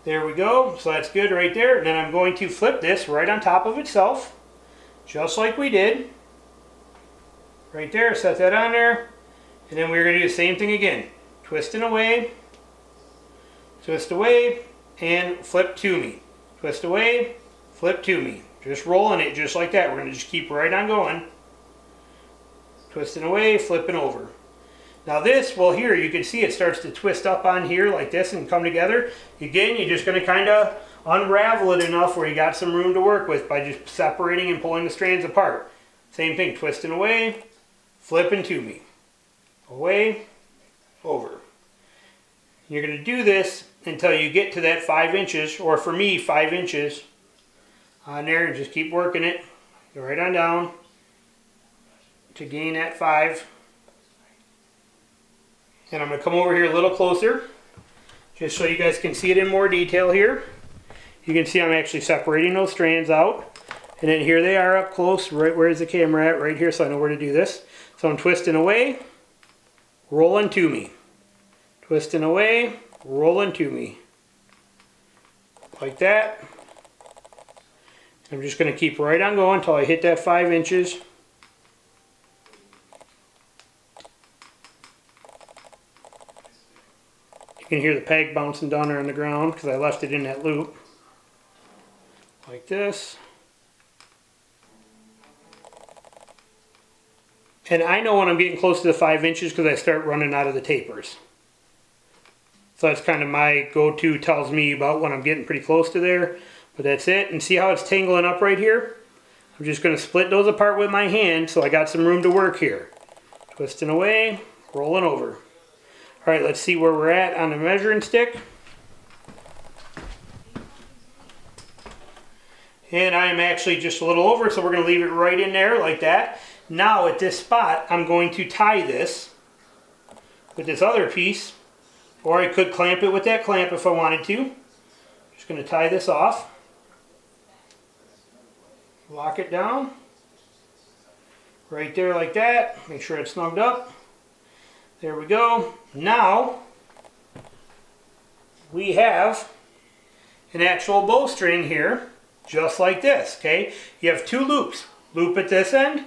There we go. So that's good right there. And then I'm going to flip this right on top of itself. Just like we did. Right there, set that on there. And then we're going to do the same thing again. Twist away, and flip to me. Twist away, flip to me. Just rolling it just like that. We're going to just keep right on going. Twisting away, flipping over. Now this, well here, you can see it starts to twist up on here like this and come together. Again, you're just going to kind of unravel it enough where you got some room to work with by just separating and pulling the strands apart. Same thing, twisting away, flipping to me. Away, over. You're going to do this until you get to that 5 inches, or for me 5 inches on there, and just keep working it. Go right on down to gain that 5. And I'm going to come over here a little closer just so you guys can see it in more detail here. You can see I'm actually separating those strands out, and then here they are up close, right where's the camera at, right here, so I know where to do this. So I'm twisting away, rolling to me, twisting away, rolling to me, like that. I'm just going to keep right on going until I hit that 5 inches. You can hear the peg bouncing down there on the ground because I left it in that loop, like this. And I know when I'm getting close to the 5 inches because I start running out of the tapers. So that's kind of my go-to, tells me about when I'm getting pretty close to there. But that's it. And see how it's tangling up right here? I'm just going to split those apart with my hand so I got some room to work here. Twisting away, rolling over. Alright, let's see where we're at on the measuring stick. And I'm actually just a little over, so we're going to leave it right in there like that. Now at this spot, I'm going to tie this with this other piece, or I could clamp it with that clamp if I wanted to. Just going to tie this off, lock it down, right there like that, make sure it's snugged up. There we go. Now, we have an actual bowstring here, just like this, okay? You have two loops, loop at this end,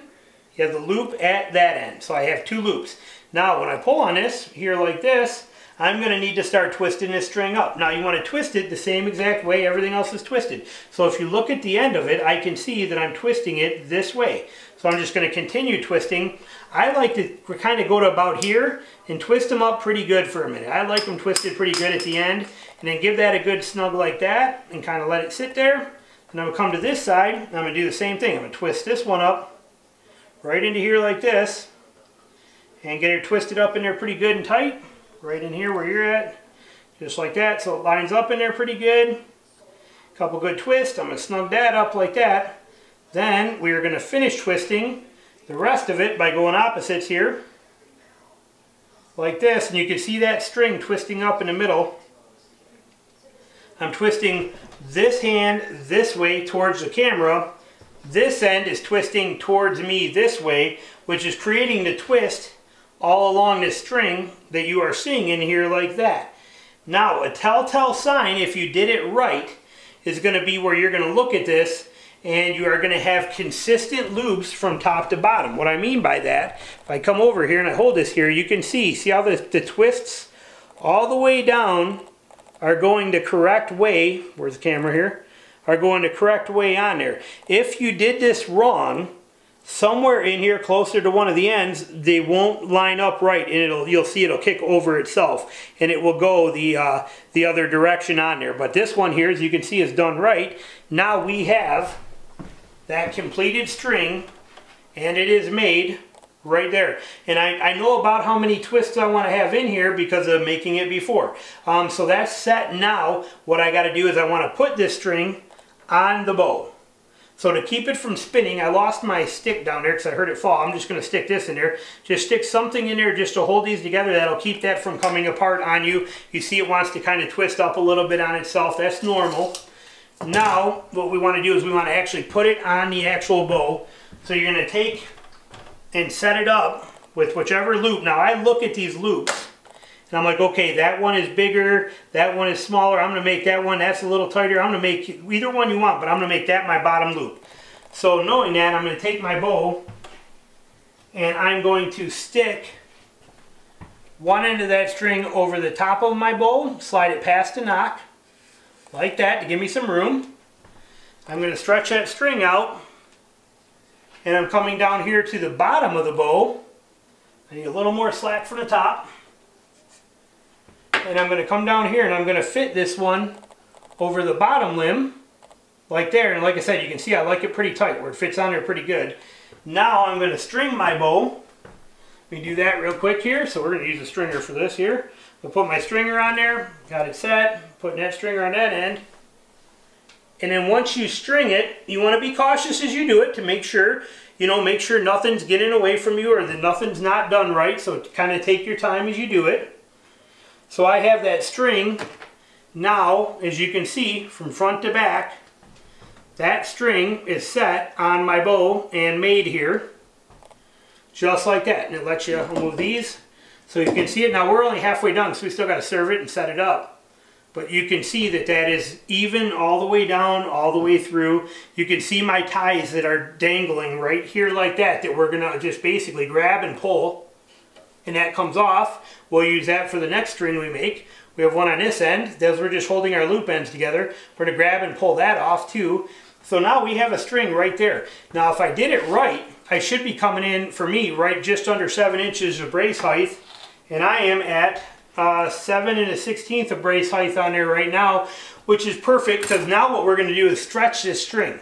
you have the loop at that end. So I have two loops. Now when I pull on this here like this, I'm going to need to start twisting this string up. Now you want to twist it the same exact way everything else is twisted. So if you look at the end of it, I can see that I'm twisting it this way. So I'm just going to continue twisting. I like to kind of go to about here and twist them up pretty good for a minute. I like them twisted pretty good at the end. And then give that a good snug like that and kind of let it sit there. And I'm going to come to this side and I'm going to do the same thing. I'm going to twist this one up right into here like this and get it twisted up in there pretty good and tight right in here where you're at, just like that, so it lines up in there pretty good. A couple good twists. I'm going to snug that up like that. Then we are going to finish twisting the rest of it by going opposites here like this, and you can see that string twisting up in the middle. I'm twisting this hand this way towards the camera. This end is twisting towards me this way, which is creating the twist all along the string that you are seeing in here like that. Now, a telltale sign, if you did it right, is going to be where you're going to look at this and you are going to have consistent loops from top to bottom. What I mean by that, if I come over here and I hold this here, you can see how the twists all the way down are going the correct way. Where's the camera here? Are going the correct way on there. If you did this wrong, somewhere in here closer to one of the ends, they won't line up right, and you'll see it'll kick over itself and it will go the other direction on there. But this one here, as you can see, is done right. Now we have that completed string, and it is made right there. And I know about how many twists I want to have in here because of making it before. So that's set now. What I got to do is I want to put this string on the bow. So to keep it from spinning, I lost my stick down there because I heard it fall. I'm just going to stick this in there. Just stick something in there just to hold these together. That'll keep that from coming apart on you. You see it wants to kind of twist up a little bit on itself. That's normal. Now what we want to do is we want to actually put it on the actual bow. So you're going to take and set it up with whichever loop. Now I look at these loops and I'm like, okay, that one is bigger, that one is smaller, I'm going to make that one, that's a little tighter, I'm going to make either one you want, but I'm going to make that my bottom loop. So knowing that, I'm going to take my bow and I'm going to stick one end of that string over the top of my bow, slide it past the nock, like that, to give me some room. I'm going to stretch that string out, and I'm coming down here to the bottom of the bow. I need a little more slack for the top. And I'm going to come down here and I'm going to fit this one over the bottom limb, like there. And like I said, you can see I like it pretty tight where it fits on there pretty good. Now I'm going to string my bow. Let me do that real quick here. So we're going to use a stringer for this here. I'll put my stringer on there. Got it set. Putting that stringer on that end. And then once you string it, you want to be cautious as you do it to make sure, you know, make sure nothing's getting away from you or that nothing's not done right. So kind of take your time as you do it. So I have that string now, as you can see, from front to back. That string is set on my bow and made here, just like that. And it lets you move these, so you can see it. Now we're only halfway done, so we still got to serve it and set it up. But you can see that that is even all the way down, all the way through. You can see my ties that are dangling right here like that, that we're going to just basically grab and pull. And that comes off. We'll use that for the next string we make. We have one on this end. Those we're just holding our loop ends together. We're going to grab and pull that off too. So now we have a string right there. Now if I did it right, I should be coming in, for me, right just under 7 inches of brace height. And I am at 7 1/16 of brace height on there right now, which is perfect, because now what we're going to do is stretch this string.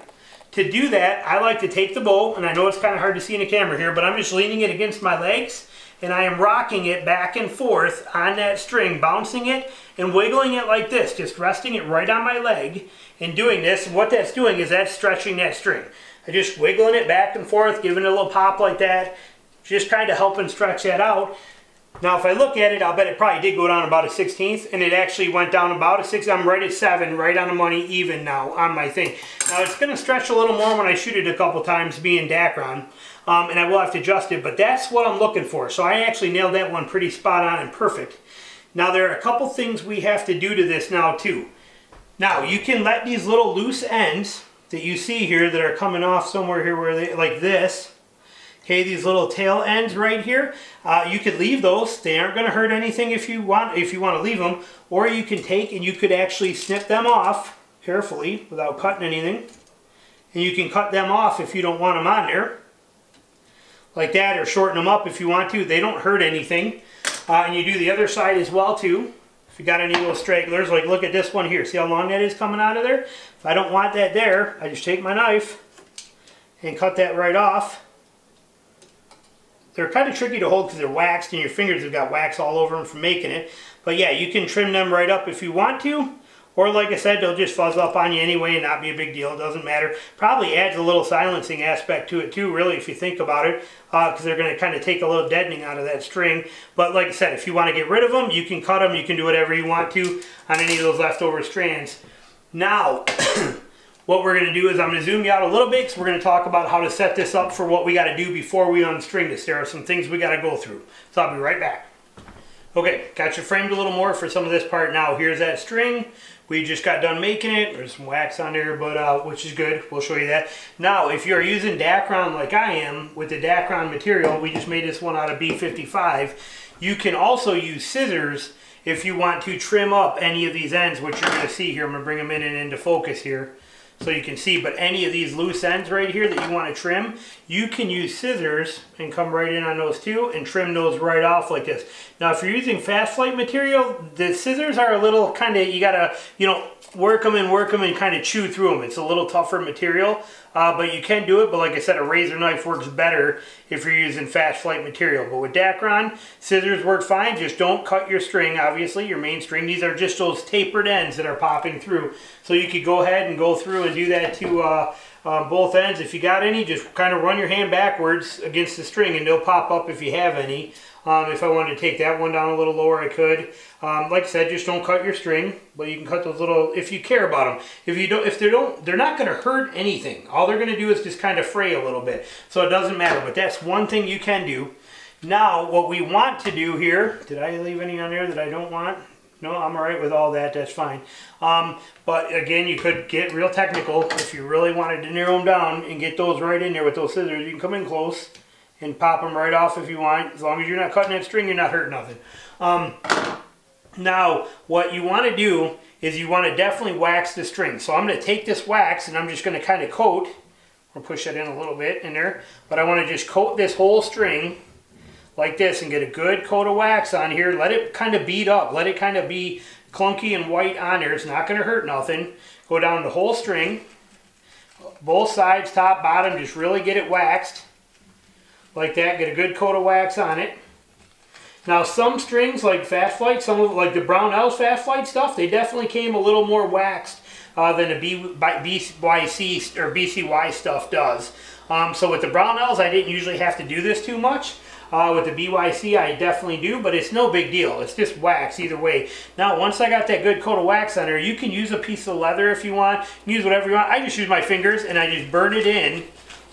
To do that, I like to take the bow, and I know it's kind of hard to see in the camera here, but I'm just leaning it against my legs, and I am rocking it back and forth on that string, bouncing it and wiggling it like this, just resting it right on my leg and doing this. And what that's doing is that's stretching that string. I'm just wiggling it back and forth, giving it a little pop like that, just kind of helping stretch that out. Now if I look at it, I'll bet it probably did go down about 1/16, and it actually went down about 1/16. I'm right at 7, right on the money, even now on my thing. Now it's going to stretch a little more when I shoot it a couple times, being Dacron, and I will have to adjust it, but that's what I'm looking for. So I actually nailed that one pretty spot on and perfect. Now there are a couple things we have to do to this now too. Now you can let these little loose ends that you see here that are coming off somewhere here where they like this. Okay, these little tail ends right here, you could leave those. They aren't going to hurt anything if you want to leave them. Or you can take and you could actually snip them off carefully without cutting anything. And you can cut them off if you don't want them on there. Like that, or shorten them up if you want to. They don't hurt anything. And you do the other side as well too. If you got any little stragglers, like look at this one here. See how long that is coming out of there? If I don't want that there, I just take my knife and cut that right off. They're kind of tricky to hold because they're waxed and your fingers have got wax all over them from making it. But yeah, you can trim them right up if you want to, Or like I said, they'll just fuzz up on you anyway and not be a big deal. It doesn't matter. Probably adds a little silencing aspect to it too, really, if you think about it, because they're going to kind of take a little deadening out of that string. But like I said, if you want to get rid of them, you can cut them. You can do whatever you want to on any of those leftover strands. Now, what we're going to do is I'm going to zoom you out a little bit because we're going to talk about how to set this up for what we got to do before we unstring this. There are some things we got to go through. So I'll be right back. Okay, got you framed a little more for some of this part now. Here's that string. We just got done making it. There's some wax on there, but which is good. We'll show you that. Now, if you're using Dacron like I am with the Dacron material, we just made this one out of B55. You can also use scissors if you want to trim up any of these ends, which you're going to see here. I'm going to bring them in and into focus here so you can see. But any of these loose ends right here that you want to trim, you can use scissors and come right in on those too and trim those right off like this. Now, if you're using Fast Flight material, the scissors are a little kind of, you got to, you know, work them and kind of chew through them. It's a little tougher material, but you can do it. But like I said, a razor knife works better if you're using Fast Flight material. But with Dacron, scissors work fine. Just don't cut your string, obviously, your main string. These are just those tapered ends that are popping through. So you could go ahead and go through and do that to both ends. If you got any, just kind of run your hand backwards against the string and they'll pop up if you have any. If I wanted to take that one down a little lower, I could. Like I said, just don't cut your string, but you can cut those little, if you care about them. If you don't, they're not going to hurt anything. All they're going to do is just kind of fray a little bit. So it doesn't matter, but that's one thing you can do. Now, what we want to do here, did I leave any on there that I don't want? No, I'm all right with all that, that's fine. But again, you could get real technical. If you really wanted to narrow them down and get those right in there with those scissors, you can come in close and pop them right off if you want. As long as you're not cutting that string, you're not hurting nothing. Now, what you want to do is you want to definitely wax the string. So I'm going to take this wax and I'm just going to kind of coat. I'll push that in a little bit in there. But I want to just coat this whole string like this and get a good coat of wax on here. Let it kind of beat up. Let it kind of be clunky and white on there. It's not going to hurt nothing. Go down the whole string. Both sides, top, bottom, just really get it waxed. Like that, get a good coat of wax on it. Now, some strings like Fast Flight, some of like the Brownells Fast Flight stuff, they definitely came a little more waxed than a BYC or BCY stuff does. So with the Brownells, I didn't usually have to do this too much. With the BYC, I definitely do, but it's no big deal. It's just wax either way. Now, once I got that good coat of wax on there, you can use a piece of leather if you want. Use whatever you want. I just use my fingers and I just burn it in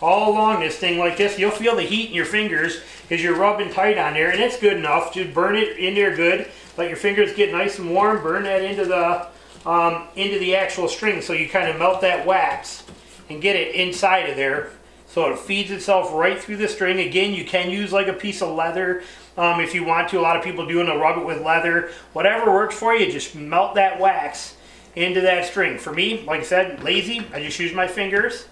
all along this thing like this. You'll feel the heat in your fingers as you're rubbing tight on there, and it's good enough. Just burn it in there good. Let your fingers get nice and warm. Burn that into the actual string, so you kind of melt that wax and get it inside of there. So it feeds itself right through the string. Again, you can use like a piece of leather if you want to. A lot of people do, and they'll rub it with leather. Whatever works for you, just melt that wax into that string. For me, like I said, lazy, I just use my fingers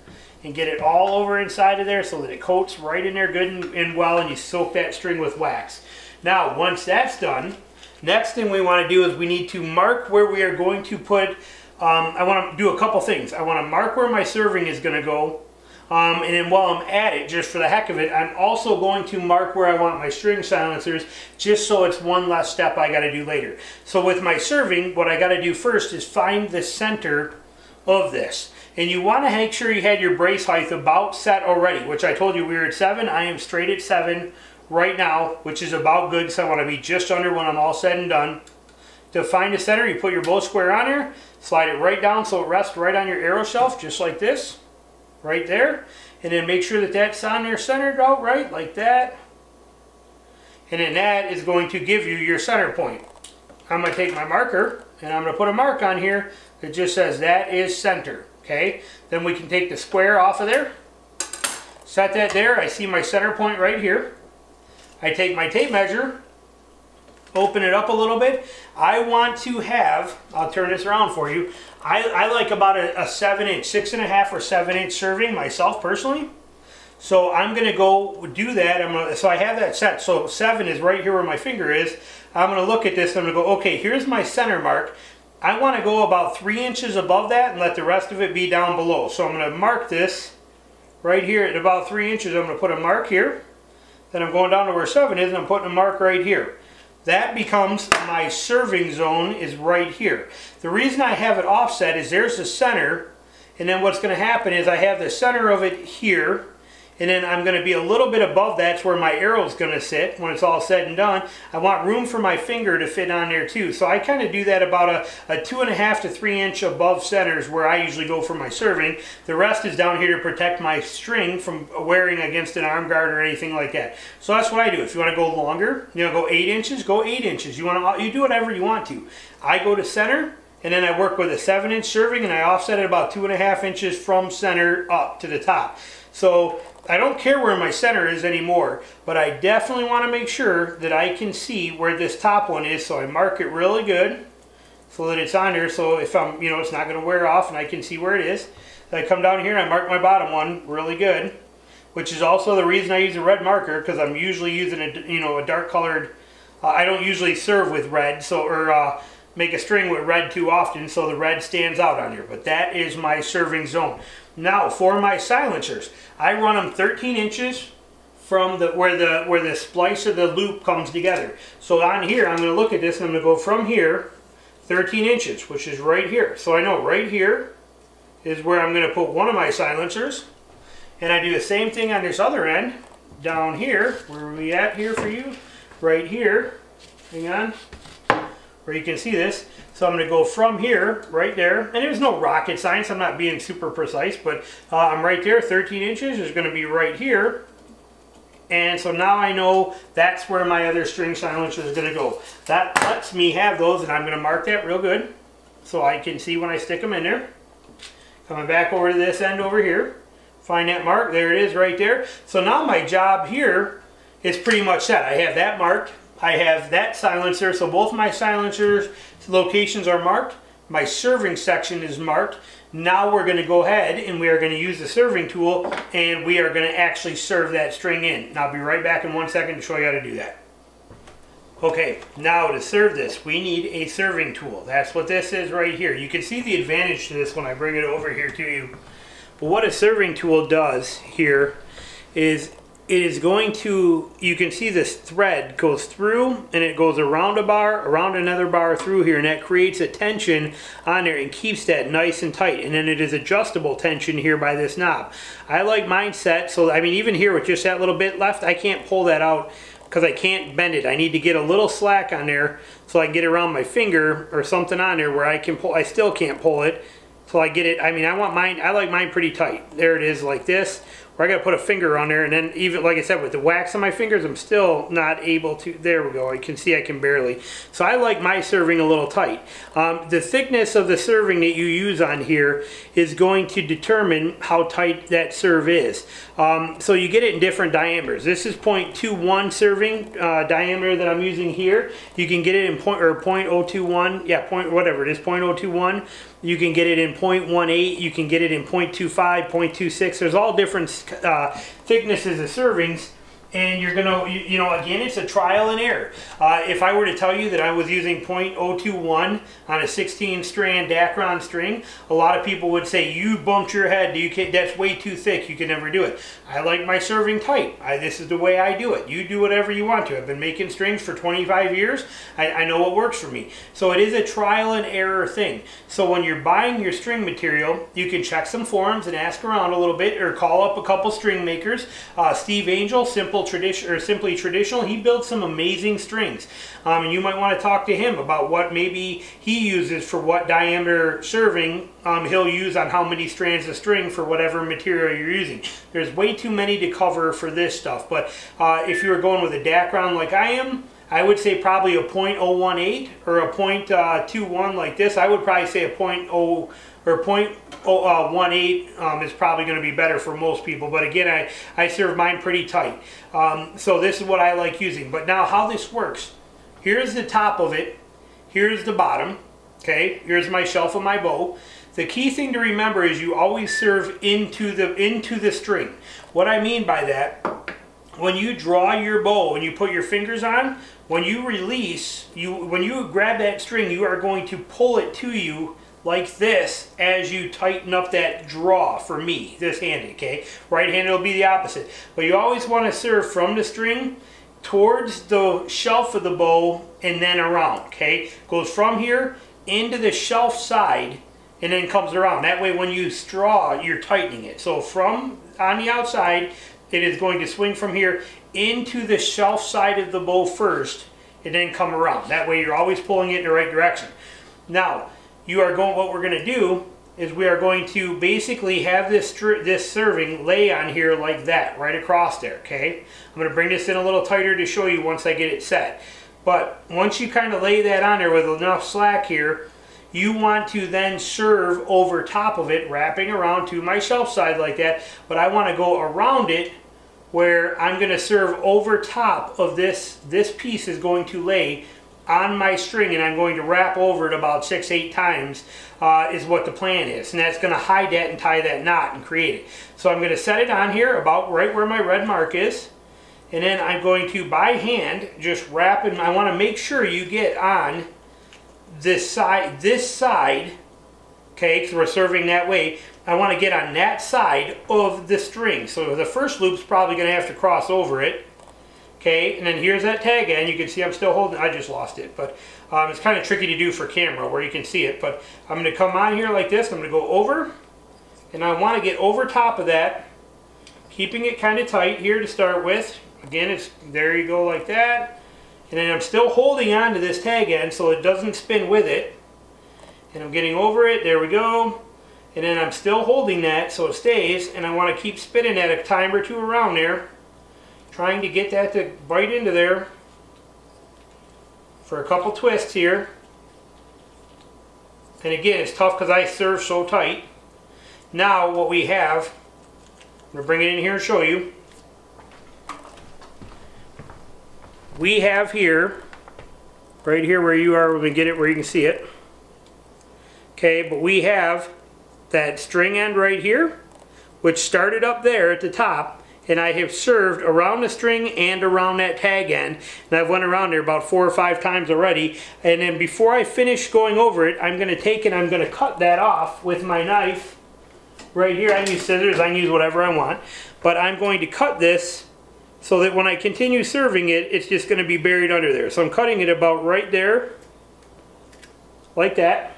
and get it all over inside of there so that it coats right in there good and well, and you soak that string with wax. Now, once that's done, next thing we want to do is we need to mark where we are going to put, I want to do a couple things. I want to mark where my serving is going to go, and then while I'm at it, just for the heck of it, I'm also going to mark where I want my string silencers, just so it's one less step I got to do later. So with my serving, what I got to do first is find the center of this. And you want to make sure you had your brace height about set already, which I told you we were at 7. I am straight at 7 right now, which is about good, so I want to be just under when I'm all said and done. To find the center, you put your bow square on there, slide it right down so it rests right on your arrow shelf, just like this, right there. And then make sure that that's on there centered out right, like that. And then that is going to give you your center point. I'm going to take my marker, and I'm going to put a mark on here that just says that is center. Okay, then we can take the square off of there, set that there. I see my center point right here. I take my tape measure, open it up a little bit. I want to have, I'll turn this around for you. I like about a 7 inch, 6.5 or 7 inch serving myself personally. So I'm going to go do that. So I have that set. So 7 is right here where my finger is. I'm going to look at this and I'm going to go, okay, here's my center mark. I want to go about 3 inches above that and let the rest of it be down below. So I'm going to mark this right here at about 3 inches. I'm going to put a mark here. Then I'm going down to where 7 is and I'm putting a mark right here. that becomes my serving zone is right here. The reason I have it offset is there's the center, and then what's going to happen is I have the center of it here, and then I'm going to be a little bit above that's where my arrow is going to sit when it's all said and done. I want room for my finger to fit on there too. So I kind of do that about a 2.5 to 3 inch above center is where I usually go for my serving. The rest is down here to protect my string from wearing against an arm guard or anything like that. So that's what I do. If you want to go longer, you know, go 8 inches, go 8 inches. You want to, you do whatever you want to. I go to center, and then I work with a 7 inch serving, and I offset it about 2.5 inches from center up to the top. So I don't care where my center is anymore, but I definitely want to make sure that I can see where this top one is, so I mark it really good so that it's on there, so if I'm, you know, it's not going to wear off and I can see where it is. So I come down here and I mark my bottom one really good, which is also the reason I use a red marker, because I'm usually using a, you know, a dark colored, I don't usually serve with red, so, or make a string with red too often, so the red stands out on here. But that is my serving zone. Now for my silencers, I run them 13 inches from where the splice of the loop comes together. So on here, I'm going to look at this and I'm going to go from here 13 inches, which is right here. So I know right here is where I'm going to put one of my silencers, and I do the same thing on this other end down here. Where are we at here for you? Right here. Hang on. Where you can see this. So I'm going to go from here, right there, and there's no rocket science, I'm not being super precise, but I'm right there, 13 inches is going to be right here, and so now I know that's where my other string silencer is going to go. That lets me have those, and I'm going to mark that real good so I can see when I stick them in there. Coming back over to this end over here, find that mark, there it is right there. So now my job here is pretty much set. I have that marked. I have that silencer, so both my silencers locations are marked. My serving section is marked. Now we're going to go ahead and we are going to use the serving tool, and we are going to actually serve that string in. And I'll be right back in 1 second to show you how to do that. Okay, now to serve this, we need a serving tool. That's what this is right here. You can see the advantage to this when I bring it over here to you. But what a serving tool does here is it is going to, you can see this thread goes through and it goes around a bar, around another bar, through here, and that creates a tension on there and keeps that nice and tight. And then it is adjustable tension here by this knob. I like mine set, so I mean even here with just that little bit left, I can't pull that out because I can't bend it. I need to get a little slack on there so I can get around my finger or something on there where I can pull. I still can't pull it. So I get it, I mean, I want mine, I like mine pretty tight. There it is like this, where I gotta put a finger on there, and then even, like I said, with the wax on my fingers, I'm still not able to, there we go, I can see I can barely. So I like my serving a little tight. The thickness of the serving that you use on here is going to determine how tight that serve is. So you get it in different diameters. This is 0.21 serving diameter that I'm using here. You can get it in 0.021, yeah, point whatever it is, 0.021. You can get it in 0.18, you can get it in 0.25, 0.26. There's all different thicknesses of servings, and you're gonna, you know, again, it's a trial and error. If I were to tell you that I was using 0.021 on a 16 strand Dacron string, a lot of people would say, you bumped your head, you can't, that's way too thick, you can never do it. I like my serving tight. This is the way I do it. You do whatever you want to. I've been making strings for 25 years. I know what works for me. So it is a trial and error thing. So when you're buying your string material, you can check some forums and ask around a little bit, or call up a couple string makers. Steve Angel, Simply Traditional, he builds some amazing strings, and you might want to talk to him about what maybe he uses for what diameter serving he'll use on how many strands of string for whatever material you're using. There's way too many to cover for this stuff, but if you were going with a Dacron like I am, I would say probably a 0.018 or a 0.21 like this. I would probably say a 0.0 or 0.18 is probably going to be better for most people. But again, I serve mine pretty tight. So this is what I like using. But now how this works. Here's the top of it. Here's the bottom. Okay, here's my shelf of my bow. The key thing to remember is you always serve into the string. What I mean by that, when you draw your bow and you put your fingers on, when you release, when you grab that string, you are going to pull it to you like this as you tighten up that draw for me, this handed, okay? Right handed will be the opposite. But you always want to serve from the string towards the shelf of the bow and then around, okay? Goes from here into the shelf side and then comes around. That way when you straw, you're tightening it. So from on the outside, it is going to swing from here into the shelf side of the bow first and then come around. That way you're always pulling it in the right direction. Now, you are going, what we're going to do is we are going to basically have this serving lay on here like that, right across there, okay? I'm going to bring this in a little tighter to show you once I get it set. But once you kind of lay that on there with enough slack here, you want to then serve over top of it, wrapping around to my shelf side like that. But I want to go around it where I'm going to serve over top of this. This piece is going to lay on my string, and I'm going to wrap over it about 6-8 times is what the plan is. And that's going to hide that and tie that knot and create it. So I'm going to set it on here about right where my red mark is. And then I'm going to, by hand, just wrap it. I want to make sure you get on this side, okay, because we're serving that way. I want to get on that side of the string. So the first loop's probably going to have to cross over it. Okay, and then here's that tag end. You can see I'm still holding, I just lost it, but it's kind of tricky to do for camera where you can see it, but I'm going to come on here like this. I'm going to go over, and I want to get over top of that, keeping it kind of tight here to start with. Again, it's there you go like that, and then I'm still holding on to this tag end so it doesn't spin with it, and I'm getting over it. There we go. And then I'm still holding that so it stays, and I want to keep spinning that a time or two around there, trying to get that to bite into there for a couple twists here. And again, it's tough because I serve so tight. Now what we have, I'm going to bring it in here and show you. We have here, right here where you are, we're going to get it where you can see it. Okay, but we have that string end right here, which started up there at the top, and I have served around the string and around that tag end. And I've went around there about 4 or 5 times already. And then before I finish going over it, I'm gonna take and I'm gonna cut that off with my knife. Right here, I use scissors, I use whatever I want. But I'm going to cut this so that when I continue serving it, it's just gonna be buried under there. So I'm cutting it about right there, like that.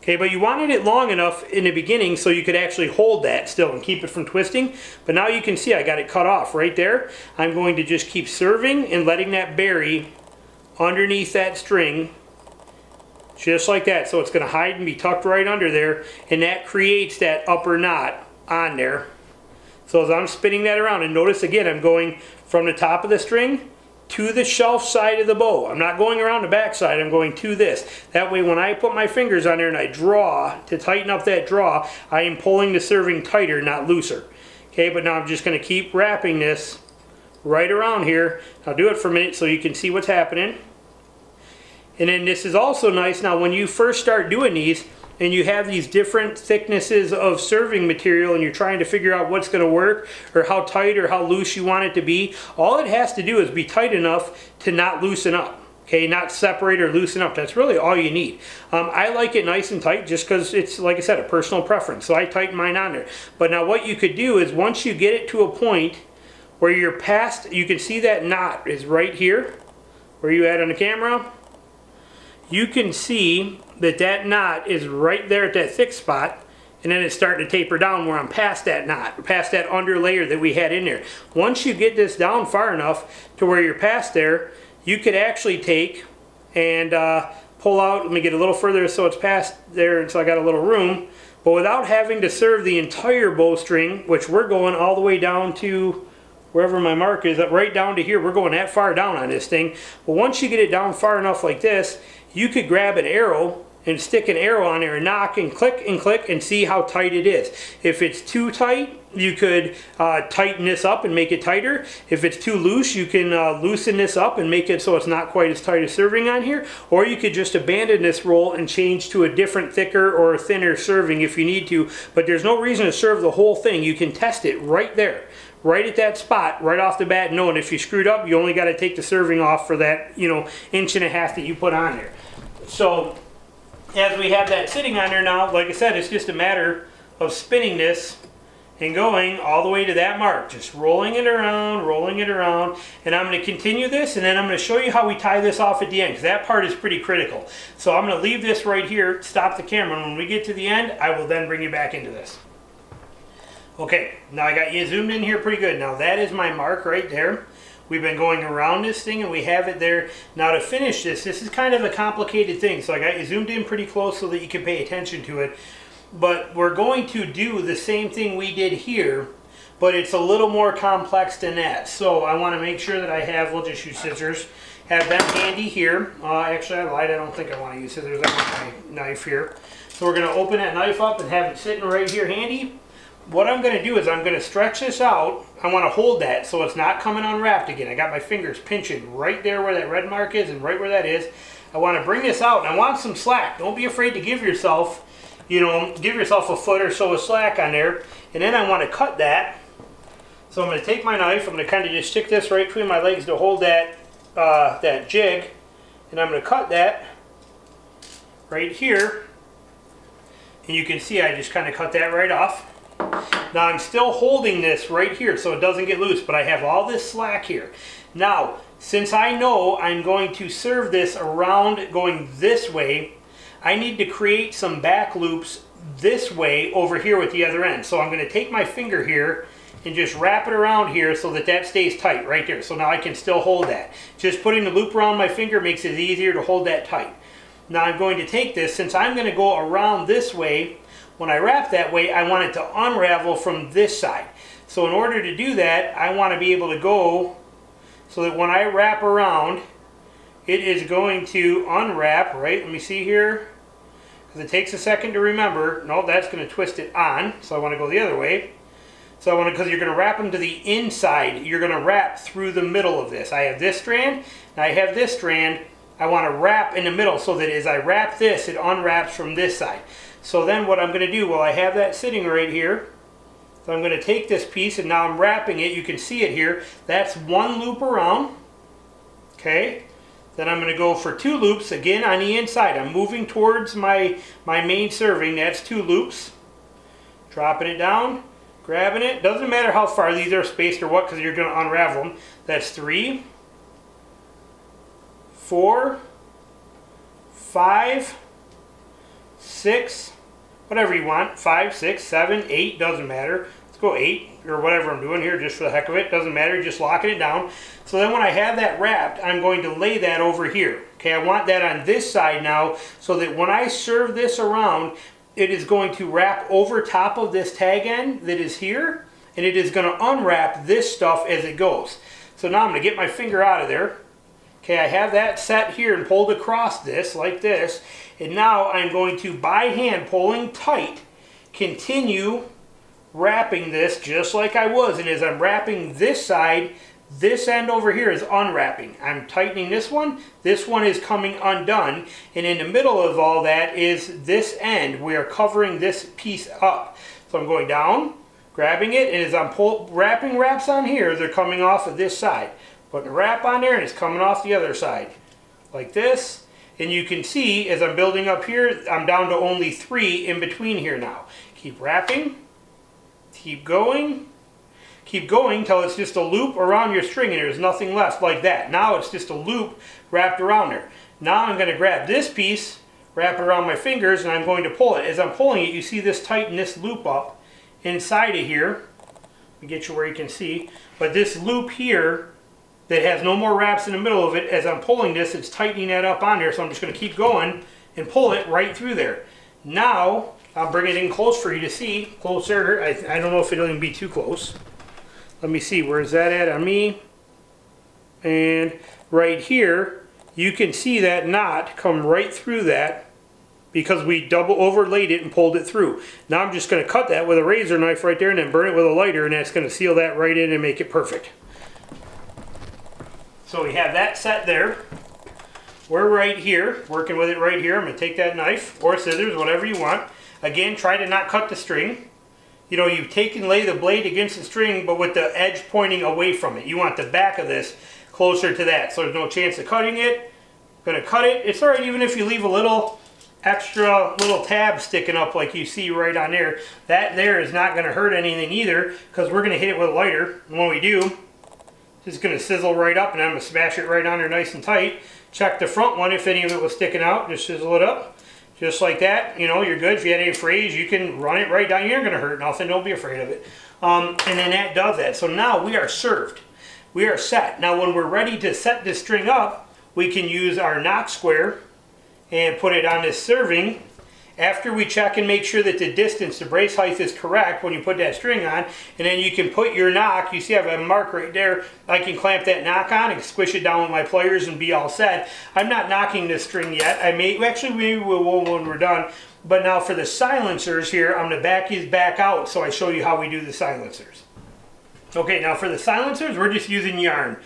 Okay, but you wanted it long enough in the beginning so you could actually hold that still and keep it from twisting. But now you can see I got it cut off right there. I'm going to just keep serving and letting that bury underneath that string, just like that. So it's going to hide and be tucked right under there, and that creates that upper knot on there. So as I'm spinning that around, and notice again, I'm going from the top of the string to the shelf side of the bow. I'm not going around the back side, I'm going to this. That way when I put my fingers on there and I draw, to tighten up that draw, I am pulling the serving tighter, not looser. Okay, but now I'm just gonna keep wrapping this right around here. I'll do it for a minute so you can see what's happening. And then this is also nice. Now when you first start doing these, and you have these different thicknesses of serving material and you're trying to figure out what's going to work or how tight or how loose you want it to be, all it has to do is be tight enough to not loosen up, okay? Not separate or loosen up. That's really all you need. I like it nice and tight just because it's, like I said, a personal preference. So I tighten mine on there. But now what you could do is once you get it to a point where you're past, you can see that knot is right here where you had on the camera. You can see that that knot is right there at that thick spot, and then it's starting to taper down where I'm past that knot, past that under layer that we had in there. Once you get this down far enough to where you're past there, you could actually take and pull out. Let me get a little further so it's past there, and so I got a little room, but without having to serve the entire bowstring, which we're going all the way down to wherever my mark is, right down to here. We're going that far down on this thing. But once you get it down far enough like this, you could grab an arrow and stick an arrow on there and knock and click and click and see how tight it is. If it's too tight, you could tighten this up and make it tighter. If it's too loose, you can loosen this up and make it so it's not quite as tight as serving on here. Or you could just abandon this roll and change to a different thicker or thinner serving if you need to. But there's no reason to serve the whole thing. You can test it right there, right at that spot, right off the bat, knowing if you screwed up, you only got to take the serving off for that, you know, 1.5 inches that you put on there. So as we have that sitting on there now, like I said, it's just a matter of spinning this and going all the way to that mark, just rolling it around, and I'm going to continue this, and then I'm going to show you how we tie this off at the end, because that part is pretty critical. So I'm going to leave this right here, stop the camera, and when we get to the end, I will then bring you back into this. Okay, now I got you zoomed in here pretty good. Now that is my mark right there. We've been going around this thing and we have it there. Now to finish this, this is kind of a complicated thing, so I got you zoomed in pretty close so that you can pay attention to it. But we're going to do the same thing we did here, but it's a little more complex than that. So I want to make sure that I have, we'll just use scissors, have them handy here. Actually, I lied, I don't think I want to use scissors. I want my knife here. So we're going to open that knife up and have it sitting right here handy. What I'm going to do is I'm going to stretch this out. I want to hold that so it's not coming unwrapped again. I got my fingers pinching right there where that red mark is and right where that is. I want to bring this out and I want some slack. Don't be afraid to give yourself, you know, give yourself a foot or so of slack on there. And then I want to cut that. So I'm going to take my knife. I'm going to kind of just stick this right between my legs to hold that, that jig. And I'm going to cut that right here. And you can see I just kind of cut that right off. Now I'm still holding this right here so it doesn't get loose, but I have all this slack here. Now, since I know I'm going to serve this around going this way, I need to create some back loops this way over here with the other end. So I'm going to take my finger here and just wrap it around here so that that stays tight right there. So now I can still hold that. Just putting the loop around my finger makes it easier to hold that tight. Now I'm going to take this, since I'm going to go around this way, when I wrap that way, I want it to unravel from this side. So in order to do that, I want to be able to go so that when I wrap around, it is going to unwrap, right? Let me see here. Because it takes a second to remember. No, that's going to twist it on. So I want to go the other way. So I want to, because you're going to wrap them to the inside. You're going to wrap through the middle of this. I have this strand, and I have this strand. I want to wrap in the middle so that as I wrap this, it unwraps from this side. So then what I'm going to do, well, I have that sitting right here. So I'm going to take this piece, and now I'm wrapping it. You can see it here. That's one loop around. Okay. Then I'm going to go for two loops, again, on the inside. I'm moving towards my main serving. That's two loops. Dropping it down. Grabbing it. Doesn't matter how far these are spaced or what, because you're going to unravel them. That's 3, 4, 5, 6, whatever you want, 5, 6, 7, 8, doesn't matter. Let's go 8 or whatever I'm doing here just for the heck of it. Doesn't matter, just locking it down. So then when I have that wrapped, I'm going to lay that over here. Okay, I want that on this side now so that when I serve this around, it is going to wrap over top of this tag end that is here, and it is going to unwrap this stuff as it goes. So now I'm going to get my finger out of there. Okay, I have that set here and pulled across this, like this. And now I'm going to, by hand, pulling tight, continue wrapping this just like I was. And as I'm wrapping this side, this end over here is unwrapping. I'm tightening this one is coming undone. And in the middle of all that is this end. We are covering this piece up. So I'm going down, grabbing it, and as I'm wrapping wraps on here, they're coming off of this side. Putting a wrap on there, and it's coming off the other side like this. And you can see as I'm building up here, I'm down to only 3 in between here now. Keep wrapping, keep going till it's just a loop around your string and there's nothing left like that. Now it's just a loop wrapped around there. Now I'm going to grab this piece, wrap it around my fingers, and I'm going to pull it. As I'm pulling it, you see this tighten this loop up inside of here. Let me get you where you can see. But this loop here that has no more wraps in the middle of it, as I'm pulling this, it's tightening that up on there, so I'm just going to keep going and pull it right through there. Now, I'll bring it in close for you to see. Closer, I don't know if it'll even be too close. Let me see, where's that at on me? And right here, you can see that knot come right through that because we double overlaid it and pulled it through. Now I'm just going to cut that with a razor knife right there and then burn it with a lighter, and that's going to seal that right in and make it perfect. So we have that set there. We're right here, working with it right here. I'm going to take that knife or scissors, whatever you want. Again, try to not cut the string. You know, you take and lay the blade against the string, but with the edge pointing away from it. You want the back of this closer to that, so there's no chance of cutting it. Going to cut it. It's all right even if you leave a little extra little tab sticking up like you see right on there. That there is not going to hurt anything either, because we're going to hit it with a lighter. And when we do, it's going to sizzle right up, and I'm going to smash it right on there nice and tight. Check the front one if any of it was sticking out. Just sizzle it up. Just like that, you know, you're good. If you had any frays, you can run it right down. You're not going to hurt nothing. Don't be afraid of it. And then that does that. So now we are served. We are set. Now when we're ready to set this string up, we can use our knot square and put it on this serving. After we check and make sure that the distance, the brace height is correct when you put that string on, and then you can put your knock, you see I have a mark right there, I can clamp that knock on and squish it down with my pliers and be all set. I'm not knocking this string yet. I may, actually maybe we'll when we're done, but now for the silencers here, I'm going to back these back out so I show you how we do the silencers. Okay, now for the silencers, we're just using yarn.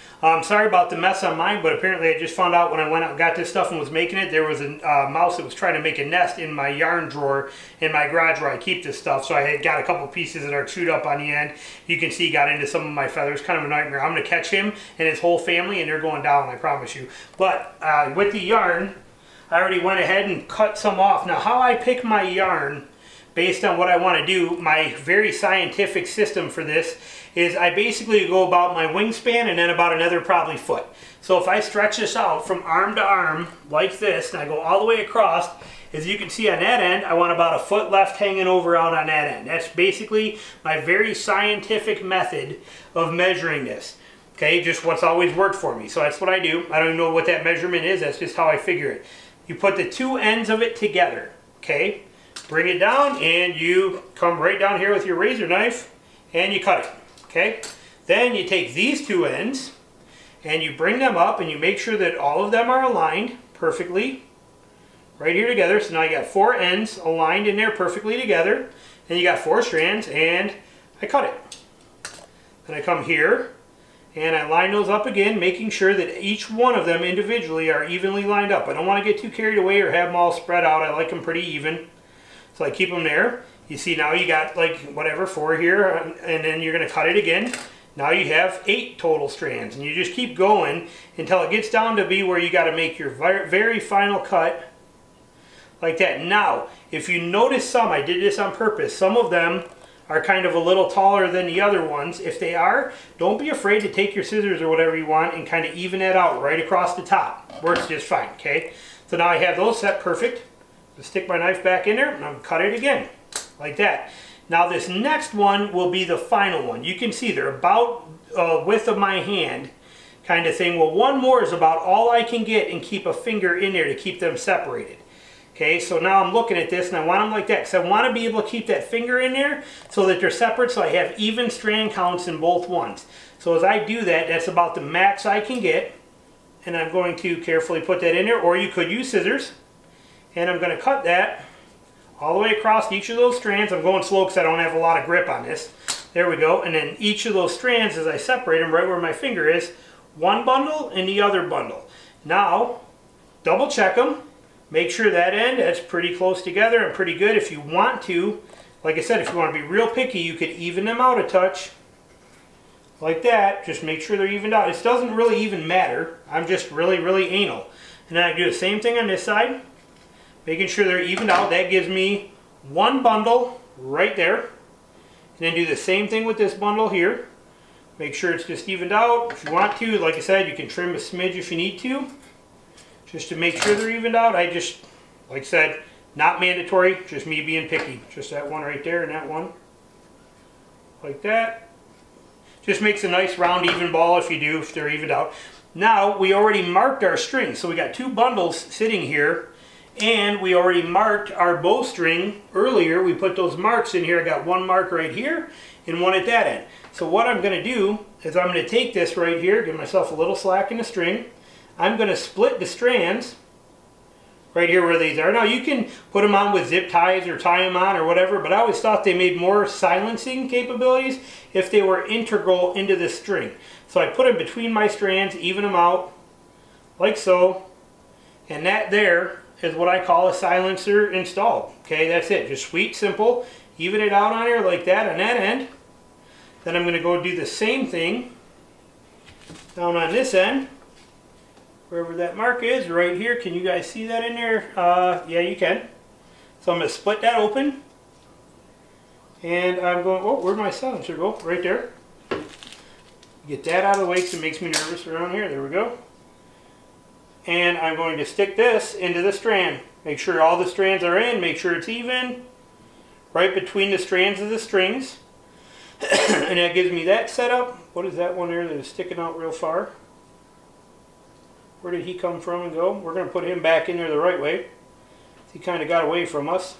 Sorry about the mess on mine, but apparently I just found out when I went out and got this stuff and was making it, there was a mouse that was trying to make a nest in my yarn drawer in my garage where I keep this stuff. So I had got a couple pieces that are chewed up on the end. You can see he got into some of my feathers. Kind of a nightmare. I'm going to catch him and his whole family, and they're going down, I promise you. But with the yarn, I already went ahead and cut some off. Now, how I pick my yarn based on what I want to do, my very scientific system for this is I basically go about my wingspan and then about another probably foot. So if I stretch this out from arm to arm like this, and I go all the way across, as you can see on that end, I want about a foot left hanging over out on that end. That's basically my very scientific method of measuring this. Okay, just what's always worked for me. So that's what I do. I don't even know what that measurement is. That's just how I figure it. You put the two ends of it together, okay? Bring it down, and you come right down here with your razor knife, and you cut it. Okay, then you take these two ends and you bring them up and you make sure that all of them are aligned perfectly right here together. So now you got four ends aligned in there perfectly together, and you got four strands, and I cut it. Then I come here and I line those up again, making sure that each one of them individually are evenly lined up. I don't want to get too carried away or have them all spread out. I like them pretty even, so I keep them there. You see now you got like whatever, four here, and then you're going to cut it again. Now you have 8 total strands, and you just keep going until it gets down to be where you got to make your very final cut like that. Now, if you notice some, I did this on purpose, some of them are kind of a little taller than the other ones. If they are, don't be afraid to take your scissors or whatever you want and kind of even that out right across the top. Works just fine, okay? So now I have those set perfect. I'll stick my knife back in there, and I'm going to cut it again. Like that. Now this next one will be the final one. You can see they're about width of my hand kind of thing. Well, one more is about all I can get and keep a finger in there to keep them separated. Okay, so now I'm looking at this and I want them like that because I want to be able to keep that finger in there so that they're separate, so I have even strand counts in both ones. So as I do that, that's about the max I can get, and I'm going to carefully put that in there, or you could use scissors, and I'm going to cut that all the way across each of those strands. I'm going slow because I don't have a lot of grip on this. There we go. And then each of those strands, as I separate them right where my finger is, one bundle and the other bundle. Now, double check them. Make sure that end, that's pretty close together and pretty good. If you want to, like I said, if you want to be real picky, you could even them out a touch. Like that. Just make sure they're evened out. This doesn't really even matter. I'm just really, really anal. And then I do the same thing on this side. Making sure they're evened out. That gives me one bundle right there. And then do the same thing with this bundle here. Make sure it's just evened out. If you want to, like I said, you can trim a smidge if you need to, just to make sure they're evened out. I just, like I said, not mandatory, just me being picky. Just that one right there and that one. Like that. Just makes a nice round even ball if you do, if they're evened out. Now, we already marked our string. So we got two bundles sitting here. And we already marked our bowstring earlier. We put those marks in here. I got one mark right here and one at that end. So what I'm going to do is I'm going to take this right here, give myself a little slack in the string. I'm going to split the strands right here where these are. Now you can put them on with zip ties or tie them on or whatever, but I always thought they made more silencing capabilities if they were integral into the string. So I put them between my strands, even them out like so, and that there is what I call a silencer installed. Okay, that's it. Just sweet, simple. Even it out on there like that on that end. Then I'm going to go do the same thing down on this end. wherever that mark is, right here. Can you guys see that in there? Yeah, you can. So I'm going to split that open. And I'm going, oh, where'd my silencer go? Right there. Get that out of the way because it makes me nervous around here. There we go. And I'm going to stick this into the strand. Make sure all the strands are in. Make sure it's even. Right between the strands of the strings. And that gives me that setup. What is that one there that is sticking out real far? Where did he come from and go? We're going to put him back in there the right way. He kind of got away from us.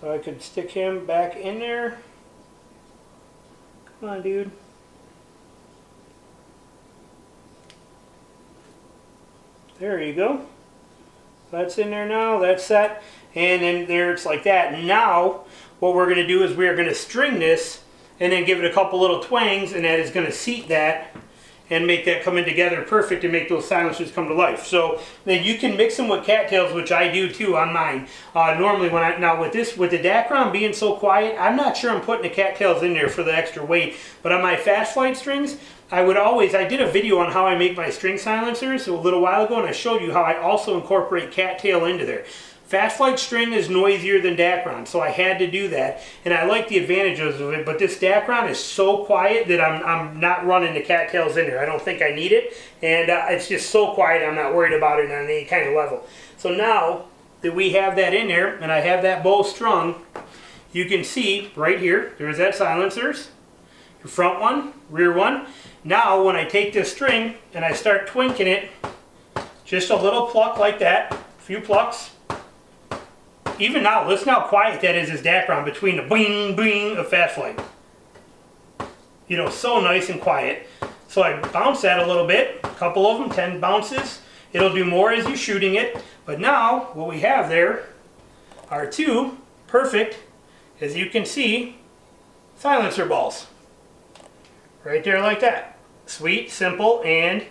So I could stick him back in there. Come on, dude. There you go. That's in there now. That's set. And then there it's like that. Now what we're going to do is we are going to string this and then give it a couple little twangs, and that is going to seat that and make that come in together perfect and make those silencers come to life. So then you can mix them with cattails, which I do too on mine. Normally when I, now with this, with the Dacron being so quiet, I'm not sure I'm putting the cattails in there for the extra weight, but on my Fast Flight strings, I would always, I did a video on how I make my string silencers a little while ago, and I showed you how I also incorporate cattail into there. Fast Flight string is noisier than Dacron, so I had to do that, and I like the advantages of it, but this Dacron is so quiet that I'm not running the cattails in there. I don't think I need it, and it's just so quiet I'm not worried about it on any kind of level. So now that we have that in there, and I have that bow strung, you can see right here, there's that silencers, your front one, rear one. Now when I take this string and I start twinking it, just a little pluck like that, a few plucks. Even now, listen how quiet that is, this Dacron, between the bing, bing of Fast Flight. You know, so nice and quiet. So I bounce that a little bit, a couple of them, 10 bounces. It'll do more as you're shooting it. But now, what we have there are two perfect, as you can see, silencer balls. Right there like that. Sweet, simple, and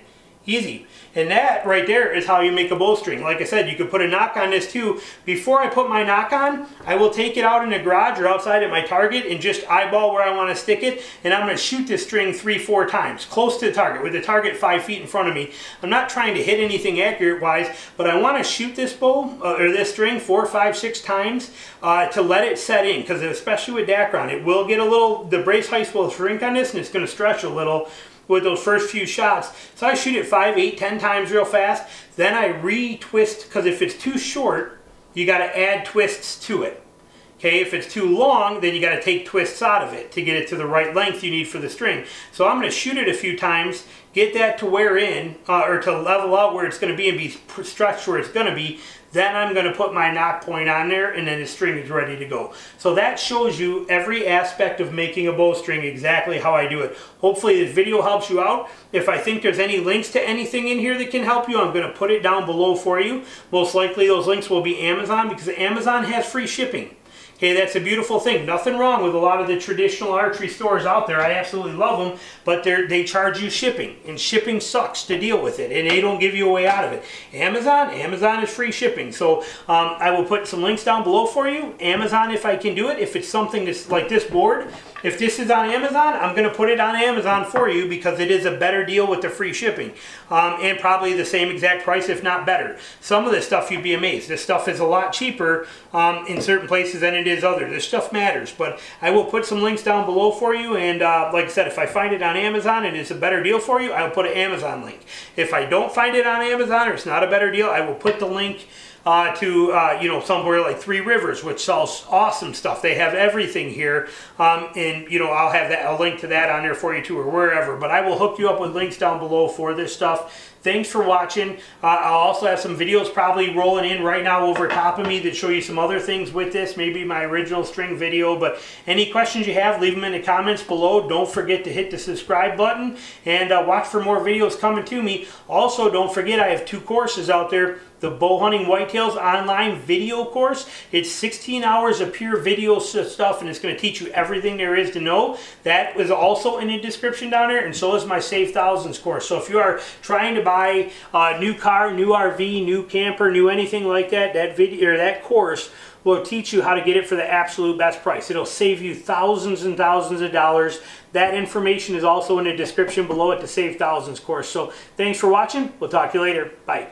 easy. And that right there is how you make a bowstring. Like I said, you could put a knock on this too. Before I put my knock on, I will take it out in the garage or outside at my target and just eyeball where I want to stick it. And I'm going to shoot this string 3-4 times, close to the target, with the target 5 feet in front of me. I'm not trying to hit anything accurate-wise, but I want to shoot this bow or this string 4, 5, 6 times to let it set in. Because especially with Dacron, it will get a little, the brace height will shrink on this and it's going to stretch a little with those first few shots. So I shoot it 5, 8, 10 times real fast. Then I re-twist, because if it's too short, you got to add twists to it. Okay, if it's too long, then you got to take twists out of it to get it to the right length you need for the string. So I'm going to shoot it a few times, get that to wear in, or to level out where it's going to be and be stretched where it's going to be. Then I'm going to put my knock point on there, and then the string is ready to go. So that shows you every aspect of making a bowstring, exactly how I do it. Hopefully this video helps you out. If I think there's any links to anything in here that can help you, I'm going to put it down below for you. Most likely those links will be Amazon, because Amazon has free shipping. Okay, that's a beautiful thing. Nothing wrong with a lot of the traditional archery stores out there. I absolutely love them, but they charge you shipping, and shipping sucks to deal with it, and they don't give you a way out of it. Amazon is free shipping. So I will put some links down below for you. Amazon, if I can do it, if it's something that's like this board, if this is on Amazon, I'm going to put it on Amazon for you, because it is a better deal with the free shipping, and probably the same exact price, if not better. Some of this stuff, you'd be amazed. This stuff is a lot cheaper in certain places than it is other. This stuff matters, but I will put some links down below for you, and like I said, if I find it on Amazon and it's a better deal for you, I'll put an Amazon link. If I don't find it on Amazon or it's not a better deal, I will put the link to you know, somewhere like Three Rivers, which sells awesome stuff. They have everything here, and you know, I'll have that, I'll link to that on there for you too, or wherever. But I will hook you up with links down below for this stuff. Thanks for watching. I'll also have some videos probably rolling in right now over top of me that show you some other things with this, maybe my original string video. But any questions you have, leave them in the comments below. Don't forget to hit the subscribe button, and watch for more videos coming to me. Also, don't forget, I have two courses out there. the Bowhunting Whitetails online video course. It's 16 hours of pure video stuff, and it's going to teach you everything there is to know. That is also in the description down there, and so is my Save Thousands course. So if you are trying to buy a new car, new RV, new camper, new anything like that, that video or that course will teach you how to get it for the absolute best price. It'll save you thousands and thousands of dollars. That information is also in the description below at the Save Thousands course. So thanks for watching. We'll talk to you later. Bye.